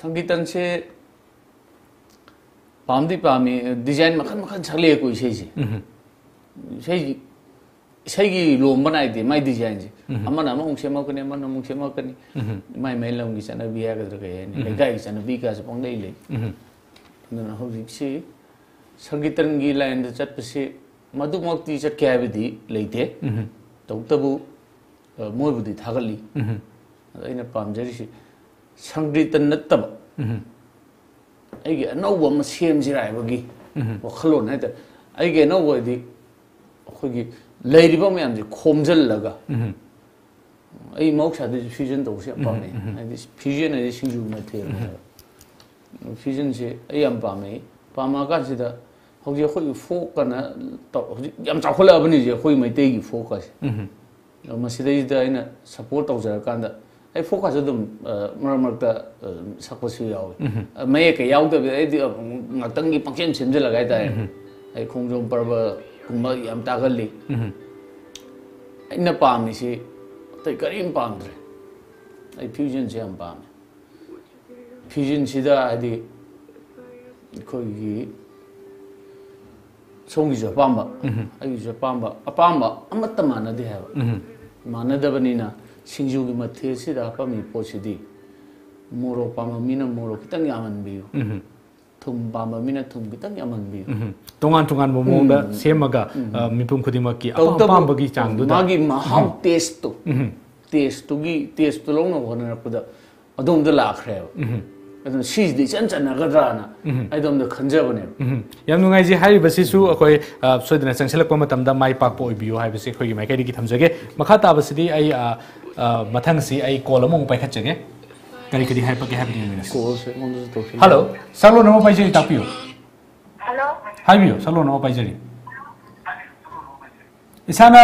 sangritan se pamdi pami design makhan makhan chale koi sei Segi lomba na ide mai design ji amana ma ungse ma kani amana ungse ma kani mai mai longi sana biya ga ga ni ga sana bi ga sapong dei le na ho ri se sangitan gi line da chat pse madu mokti chat kya bidi leite tautabu moi budi thagali aina pamjari si sangitan nattaba ege anowa ma sem jirai bagi wakhalon hai ta ege anowa di khogi Lairiba miyam ji khomjal laga. Ai moksha de fusion to se apame. Ai fusion ne sinju ma the. Fusion se ai am pame. Pama ka se da hoje khoi folk na to yam cha khole abni je khoi mai te gi focus. Ma se dai da ina support to jar kan da. Ai focus dum maramar ta sakpasu yaw. Mai ke yaw da ai ngatang gi pakshen semje lagai da. Ai khomjom parba kumba yam tagalli ina pam ni si tai karim pam dre ai fusion se am pam fusion si da adi koi gi songi jo pamba ai jo pamba apamba amatta manade ha manade bani na singju gi mathe si da pam ni posidi moro pam mina moro kitang yaman biu Tumbama mina tumbitang yaman bi. Tungan-tungan momong da semaga mipung kudimaki. Apam bagi chang du da. Magi mahau taste tu. Taste tu gi taste tu long na khona na kuda. Adom da lakhre. Adom sis di chan chan na gadra na. Adom da khanja bane. Yam nungai ji hai basi su khoi soidna changselak pa matam da mai pak po biu hai basi khoi mai kai gi thamjage. Makha ta basi di ai mathang si ai kolamong pai khachage. Hello, Salon no Pajari Tapio. Hello, Habio, Salon no Pajari. Isana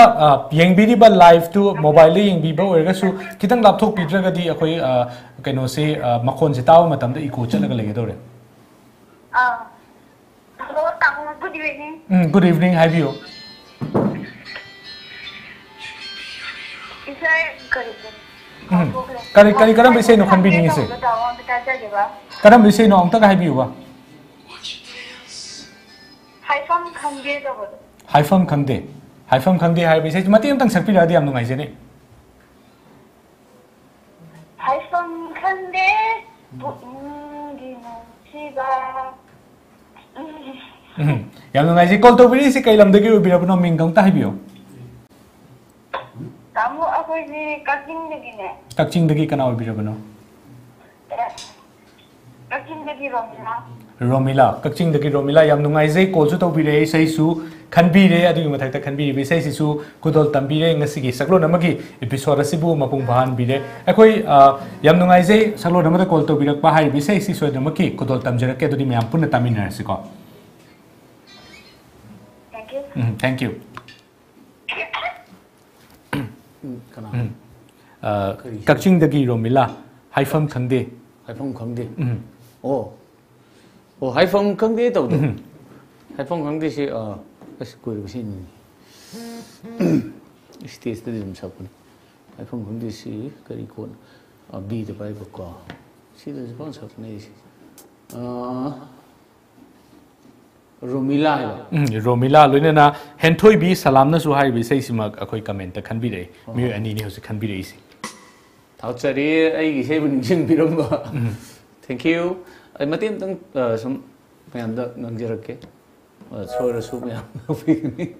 Yang Bidiba live to mobile in Bibo, Eresu, Kitan Laptop Pitragadi, Kano say Makon Zitao, Matam, the Eco Chalagadore. Hello, good evening. Good evening, Habio. Is that good? Karam bisa no kan bini sih. Karam bisa no angta kahai biu ba. Haifam khande jawab. Haifam khande hai bisa. Mati yang tang serpi lagi amnu ngaji ni. Haifam khande bukan siapa. Amnu ngaji kalau tu bini sih kalau amdegi ubir apa nama minggang tahi biu. Kamu aku ꯑꯩꯈꯣꯏꯁꯤ ꯀꯛꯆꯤꯡꯗꯒꯤꯅꯦ ꯀꯛꯆꯤꯡꯗꯒꯤ ꯀꯅꯥ ꯑꯣꯏꯕꯤꯔꯕꯅꯣ ꯀꯛꯆꯤꯡꯗꯒꯤ ꯔꯣꯃꯤꯂꯥ ꯀꯛꯆꯤꯡꯗꯒꯤ ꯔꯣꯃꯤꯂꯥ ꯌꯥꯝ ꯅꯨꯡꯉꯥꯏꯖꯩ ꯀꯣꯜꯁꯨ ꯇꯧꯕꯤꯔꯦ ꯏꯁꯩꯁꯨ ꯈꯟꯕꯤꯔꯦ ꯑꯗꯨꯒꯤ ꯃꯊꯛꯇ ꯈꯟꯕꯤꯔꯤꯕ ꯏꯁꯩꯁꯤꯁꯨ ꯈꯨꯗꯣꯜ ꯇꯝꯕꯤꯔꯦ ꯉꯁꯤꯒꯤ ꯁꯛꯂꯣꯟ ꯑꯃꯒꯤ ꯑꯦꯄꯤꯁꯣꯗ ꯑꯁꯤꯕꯨ ꯃꯄꯨꯡ ꯐꯥꯍꯟꯕꯤꯔꯦ ꯑꯩꯈꯣꯏ ꯌꯥꯝ ꯅꯨꯡꯉꯥꯏꯖꯩ ꯁꯛꯂꯣꯟ ꯑꯃꯗ ꯀꯣꯜ ꯇꯧꯕꯤꯔꯛꯄ ꯍꯥꯏꯔꯤꯕ ꯏꯁꯩꯁꯤ ꯁꯣꯏꯗꯅꯃꯛꯀꯤ ꯈꯨꯗꯣꯜ ꯇꯝꯖꯔꯛꯀꯦ ꯑꯗꯨꯗꯤ ꯃꯌꯥꯝ ꯄꯨꯟꯅ ꯇꯥꯃꯤꯟꯅꯔꯁꯤꯀꯣ Thank you. Kacchingdagi Romila, Haifam Kangde. Haifam Kangde. Oh, Haifam Kangde tau tu. Haifam Kangde si, aku ada sih ni. Isteri isteri macam siapa ni? Haifam Kangde si, kari kon, B tu pakai buka. Si tu siapa siapa ni si? Romila. Romila, lu ni na hentoi bi salam na suhai bi saya simak aku komen tak kan bide. Mui ani ni harus kan bide isi. Tahu cari, ayi saya bunjin biromba. Thank you. Ayi mati entang som payanda nangjerak ke. Suara suami aku begini.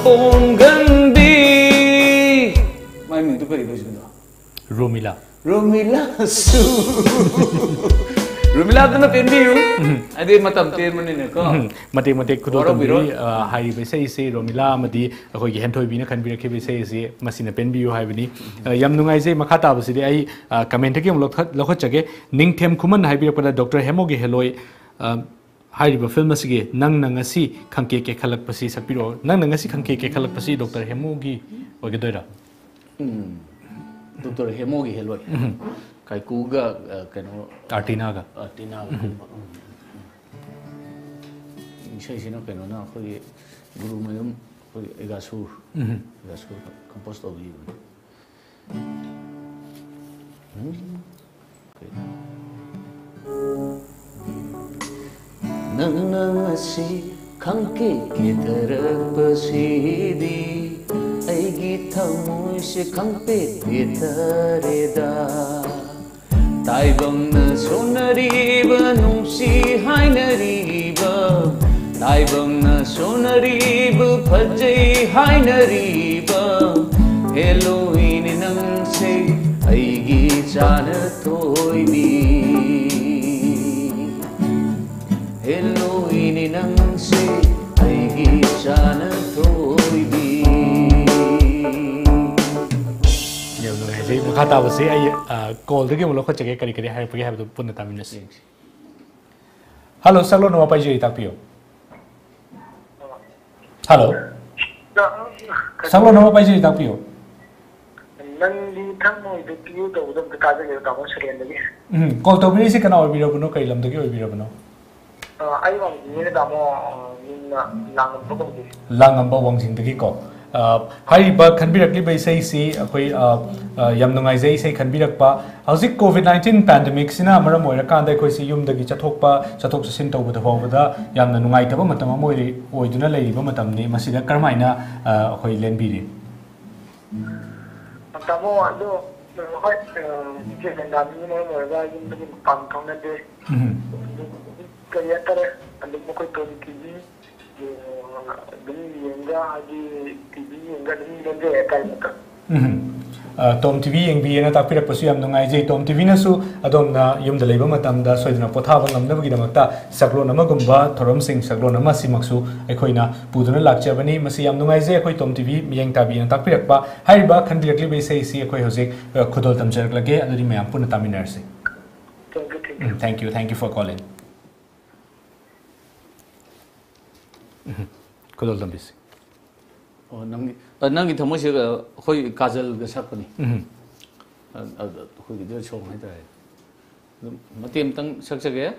Ponggandi. My name is Romila. Romila Su. Romila, do you know you? I did my time. Tell me, Nico. Mati, mati, kudo tambi. Hari besai isi Romila, mati. Aku yang hentai bina kan bina kebesai isi masih na pen biu hari bini. Yang nungai isi makata abis ini. Ahi komen terkini melakukan cakap. Ning tem kuman hari bini pada Dr. Hemogi heloi. Hari berfilm masih ke, nang nangasi kangke kekhalak pasi sapiro, nang nangasi kangke kekhalak pasi Dr. Hemogi, bagaimana? Dr. Hemogi heloi, kayak kuga, keno. Artinaga. Artinaga. Insya Allah keno, na aku guru mayum, aku egasur kompos tahu dia. Nang nangasi kangke kitarak pasidi, aigi thamoi se kangpe kitareda. Taibam na sonariba nungsi hai nariba, taibam na sonariba phajai hai nariba. Elohim nang se aigi janatoi bi. Elohim nang se aigi janatoi bi. Jom dengar sih. Makata bersih. Call lagi mula kau cakap kali-kali hari pagi hari tu pun datang minus. Hello, Saklon apa jadi tak piu? Hello. Saklon apa jadi tak piu? Nang di tengah itu piu tu udah berkaca jadi tak kau sering lagi. Call tu beri sih kena orang biru bunuh kailam tu kau orang biru bunuh. Ayo ni kamu langam bawa wang sendiri kok. Hari ini kan birak ni biasa isi, koi yang nungai saya isi kan birak pa. Asyik COVID-19 pandemik sih na, amra moira kan ada koi si yum degi catok sesin tau betul betul dah. Yang nungai tapi matam amoi oiduna lagi, matam ni masih dah kerma ina koi lenbiri. Matamu alu, koi jenama ni moira yum degi pantang nanti. Kerja kerja, anda mungkin turun TV, demi enggak ada TV enggak demi enggak ada apa. Tom TV yang biasa tapi lepas itu am nungai je Tom TV nasu, adom na yang dalam ibu matam dah soal na potha bang amna begini mata Saklon nama gumba thorom sing Saklon nama si maksu, ekoi na putunan lakca bani masih am nungai je ekoi Tom TV yang tapi na tapi lepas hari bah kan direkli biasa isi ekoi hujek kudol tamjarak lagi, adori meyam pun taminer si. Thank you for calling. Kadal Dambisi. Oh, Nangi Tamoshi, Hoy Kazal Gasapani. Who did show my diet? Matim Tang Saksagaya?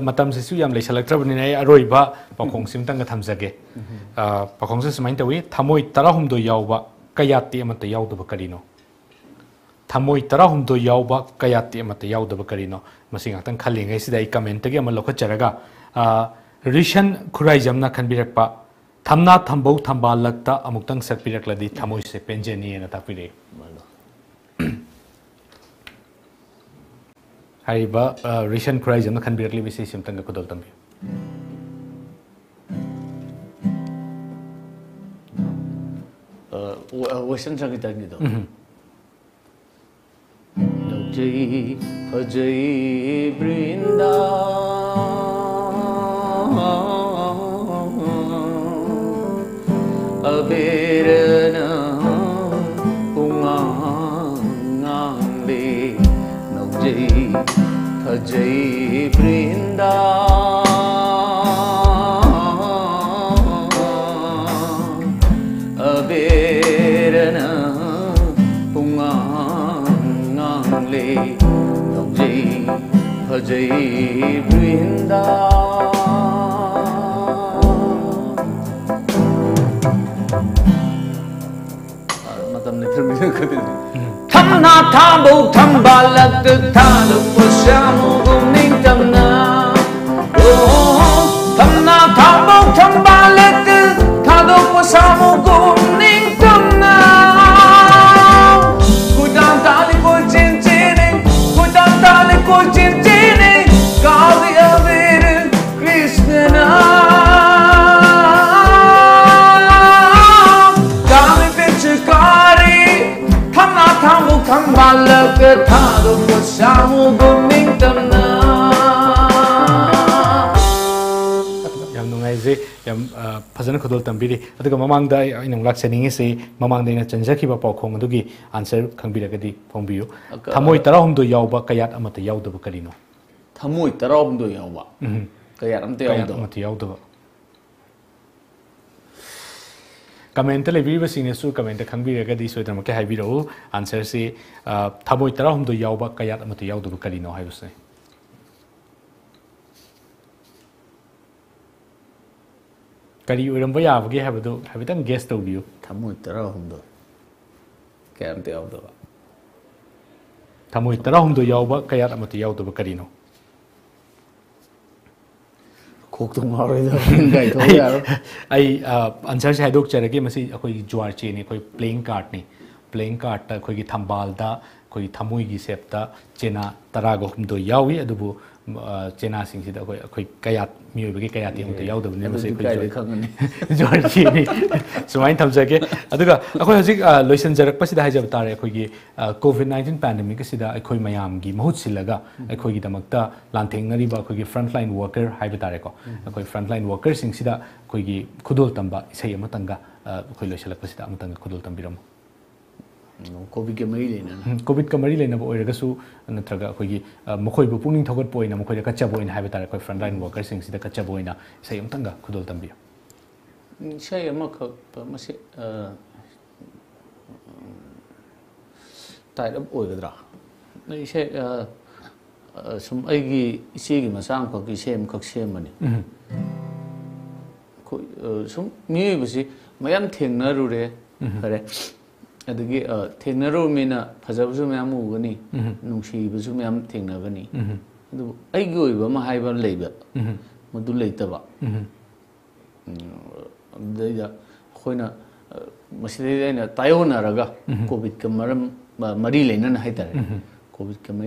Matam Sisu Yam Lesalactrabin Aroiba, Pakong Simtanga Tamzage, Pakonsis Mindawi, Tamoi Tarahum do Yauba, Kayati Amatayau de Bacarino. Tamoi Tarahum do Yauba, Kayati Amatayau de Bacarino, Masingatan Kaling, I say, Kamentagam Lokacharaga, Rishan Kurajamna can be repa, Tamna Tambo Tamba Lacta, Amutang Sapiracla di Tamoise Penjani and Tapire. Hariba Rishan Christ and can be really busy Simtanga Kodoltambi. Western Sangitangido Jay Ajay Brinda Abirana. Jai Brinda Aberana Punga Nangle Jai Jai Brinda Tamna Tambo Tambala the Tana Pushamu Nintamna. Oh, Tamna Tambo Tambala the Tana Pushamu Nintamna. Kudan Taliko Jinjini, Kudan Taliko Jinjini, Gavi Avir Krishna. Kamala Katado Pushamu Gumingtamna Yamunaize, Pazan Kodol Tambiri, the Mamanga in Laxening say, Mamanga in a Chanjaki Bakong Dugi, answer can be like the Pombio. Tamoi Tarom do Yauba Kayat Amatayau de Bucarino. Tamoi Tarom do Yauba Kayat Amatayau de comment levivas in a su comment can be regarded with Makahaviro, answer say Tabo Tarahum do Yauba Kayat Matayau do Bucarino, I will say. Can you remember Yavge have it done guest of you? Tamo Tarahum do Camte of the Tamo Tarahum do Yauba Kayat Matayau do Bucarino. I answer Hadok Cheragi Masi, Koi Juarchini, Koi playing cartney, playing carta, Koi Tambalda, Koi Tamuigi Septa, Chena, Tarago, Humdo Yawi, Adubu, Chena Singh, Koi Kayat ꯃꯤꯑꯣꯏꯕꯒꯤ ꯀꯌꯥ ꯇꯦꯡꯕꯇ ꯌꯥꯎꯗꯕꯅꯦꯕ ꯁꯤ ꯑꯩꯈꯣꯏ ꯈꯪꯒꯅꯤ ꯖꯣꯔꯖꯤꯅꯤ ꯁꯨꯃꯥꯏꯅ ꯊꯝꯖꯒꯦ ꯑꯗꯨꯒ ꯑꯩꯈꯣꯏ ꯍꯧꯖꯤꯛ ꯂꯣꯏꯁꯤꯟꯖꯔꯛꯄꯁꯤꯗ ꯍꯥꯏꯖꯕ ꯇꯥꯔꯦ ꯑꯩꯈꯣꯏꯒꯤ COVID-19 ꯄꯦꯟꯗꯦꯃꯤꯛ ꯑꯁꯤꯗ ꯑꯩꯈꯣꯏ ꯃꯌꯥꯝꯒꯤ ꯃꯍꯨꯠ ꯁꯤꯜꯂꯒ ꯑꯩꯈꯣꯏꯒꯤꯗꯃꯛꯇ ꯂꯥꯟꯊꯦꯡꯅꯔꯤꯕ ꯑꯩꯈꯣꯏꯒꯤ ꯐ꯭ꯔꯟꯠꯂꯥꯏꯟ ꯋꯥꯔꯀꯔ ꯍꯥꯏꯕ ꯇꯥꯔꯦꯀꯣ ꯑꯩꯈꯣꯏ ꯐ꯭ꯔꯟꯠꯂꯥꯏꯟ ꯋꯥꯔꯀꯔꯁꯤꯡꯁꯤꯗ ꯑꯩꯈꯣꯏꯒꯤ ꯈꯨꯗꯣꯜ ꯇꯝꯕ ꯏꯁꯩ ꯑꯃꯇꯪꯒ ꯑꯩꯈꯣꯏ ꯂꯣꯏꯁꯤꯜꯂꯛꯄꯁꯤꯗ ꯑꯃꯇꯪꯒ ꯈꯨꯗꯣꯜ ꯇꯝꯕꯤꯔꯝꯃꯨ COVID कमरी लेना COVID frontline workers सिंग सीधा कच्चा बोई ना सही हम तंगा खुदोल तंबिया सही हम मसे तायर अब ओए गदरा इसे सम ऐगी इसी की मसांग को किसे हम कक्षे मने कोई सम न्यू बसी मैं हम थिंगना रुरे करे ꯑꯗꯒꯤ ꯊꯦꯡꯅꯔꯣꯃꯤꯅ ꯐꯖꯕꯁꯨ ꯃꯌꯥꯝ ꯎꯒꯅꯤ ꯅꯨꯡꯁꯤꯕꯁꯨ ꯃꯌꯥꯝ ꯊꯦꯡꯅꯒꯅꯤ ꯑꯗꯨꯕꯨ ꯑꯩꯒꯤ ꯑꯣꯏꯕ ꯑꯃ ꯍꯥꯏꯕ ꯂꯩꯕ ꯃꯗꯨ ꯂꯩꯇꯕ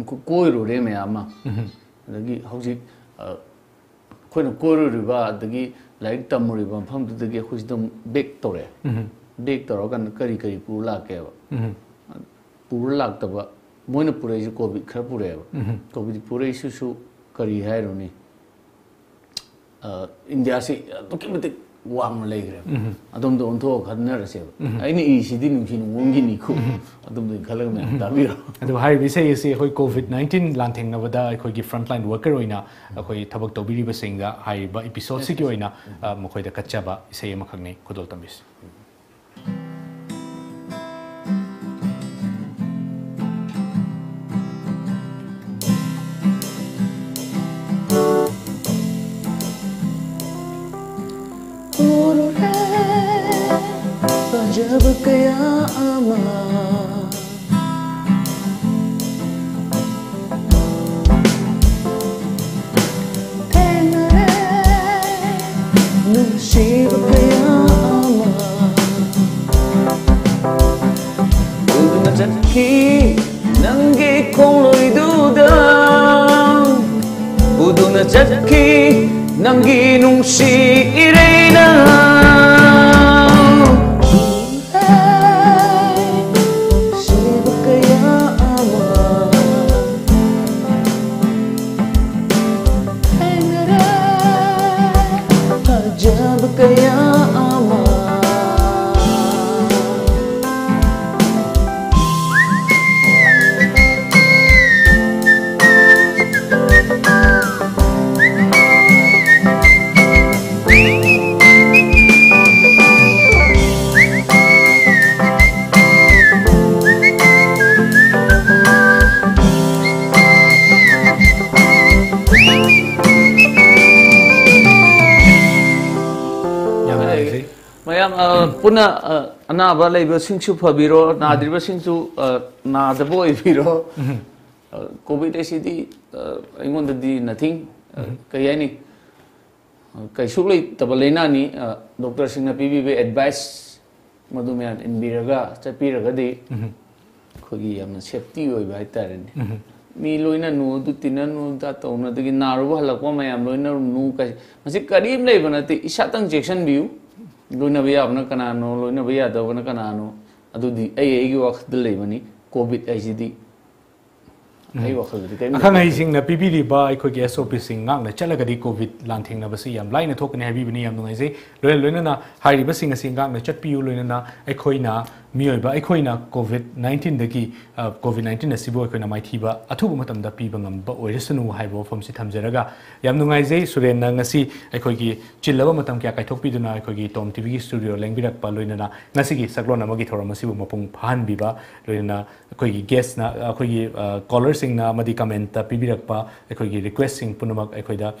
ꯑꯗꯨꯗ ꯑꯩꯈꯣꯏꯅ ꯃꯁꯤꯗꯩꯗ ꯑꯩꯅ ꯇꯥꯏꯌꯣꯟꯅꯔꯒ ꯀꯣꯚꯤꯗꯀ ꯃꯔꯤ ꯂꯩꯅꯅ ꯍꯥꯏꯇꯥꯔꯦ ꯀꯣꯚꯤꯗꯀ ꯃꯔꯤ ꯂꯩꯅꯅ ꯀꯣꯏꯔꯨꯔꯦ ꯃꯌꯥꯝ ꯑꯃ ꯑꯗꯒꯤ ꯍꯧꯖꯤꯛ ꯑꯩꯈꯣꯏꯅ ꯀꯣꯏꯔꯨꯔꯤꯕ ꯑꯗꯒꯤ ꯂꯥꯏꯔꯤꯛ ꯇꯝꯃꯨꯔꯤꯕ ꯃꯐꯝꯗꯨꯗꯒꯤ ꯑꯩꯈꯣꯏꯁꯤꯗ ꯕꯦꯛ ꯇꯧꯔꯦ Dek torokan kari kari pula keva, pula taba moina pura isu COVID kar pureva, COVID pura isu su kari hai roni. India si to kibete wang legreva, adom to onto khadna raseva. Aini isi din usin wongi niku, adom to khalag me tabiro. Ado hai vise yesi koi COVID-19 lanting na vada koi ki frontline worker oina koi thabak tobiri basenga hai ba episode si koi na mo koi da kaccha ba isay makagne kudol tamis. Jab kya ama tenre nushib kya ama udna chakki nange kongloi duda udna chakki nange nushi irena Puna ana balai basing su phabiro na adri basing su na dabo ibiro COVID acidi ingon dadi nothing kayani kaisuli tabalena ni doctor singna PBB advice madumean inbiraga chapiraga de khogi amna safety hoy bai tarin mi loina nu du tinan nu da tauna de naru halakwa mayam loina nu kai masi karim lei banati isatang jackson view Luna biya apna kanano, luna biya adavna kanano. Adu di ay waqt dilay mani COVID acidi. Ay waqt dilay. Akhan ay sing na PPD ba ay ko kaya SOP sing ngang na chala kadi COVID lanting na basi yam. Line na thok na heavy bani yam dunay say. Luna na hari basi ng sing ngang na chat piu luna na ay ko na miyoy ba ay ko na COVID-19 daki COVID-19 na sibo ay ko na may tiba. Atu bumatam da pi bangam ba oy resanu hai ba from si thamjeraga. Yam dunay say Suren na ngasi ay ko ki chillaba matam kaya kay thok pi dunay ay ko ki Tom TV studio langbirak pa luna na ngasi ki saklon na magi thora masibo mapung pan biba luna na ay ko ki guest na ay ko ki callers singna madi comment ta pibirakpa ekoi request sing punamak ekoi da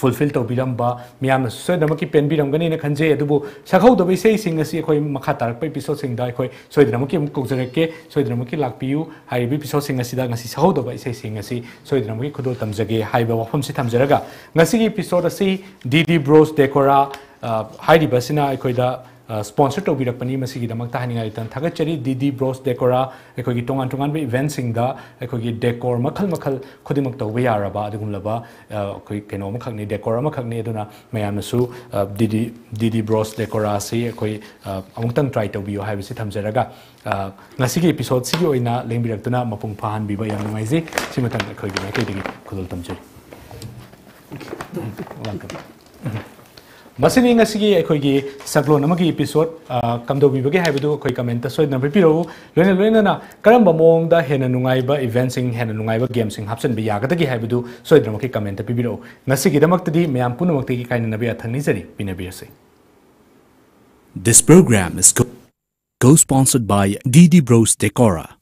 fulfill to bilamba miam so namaki pen birangani na khanje adubu sakhau dobai sei sing asi ekoi makha tarak episode sing da ekoi so dinamaki kokjareke so dinamaki lakpiu hai episode sing asi da ngasi sakhau dobai sei sing asi so dinamaki khudol tamjage hai ba wafam si tamjaraga ngasi gi episode asi DD Bros Decora Basina Ekoida sponsor to be the Panimasi Damakahanitan Takachari, Didi Bros Decora, Ekogitongan Tungan events in the Ekogi Decor, Makal Makal, Kodimakta Wearaba, the Gulaba, Kenomakani Decora Makaneduna, Mayamasu, Didi Bros Decorasi, Ekoi Amtan try to be your Havisitam Zeraga. Nasiki episode CEO in a Limbiratuna, Mapung Pahan Biba Yamizi, Simatan Kogi, Kudutamji. Welcome. Masini ngasi ekoi saklon amagi episode kamdobi bagi haibu koi comment so na pipiro loina na karamba mong da hena nungai ba events sing hena nungai ba games sing hapsen bi yaga dagi haibu so idram ki comment pipiro ngasi gidamak tadi mayam punamak tagi kaina nabi athani jari pinabi ase. This program is co-sponsored by DD Bros Decora.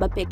Bapek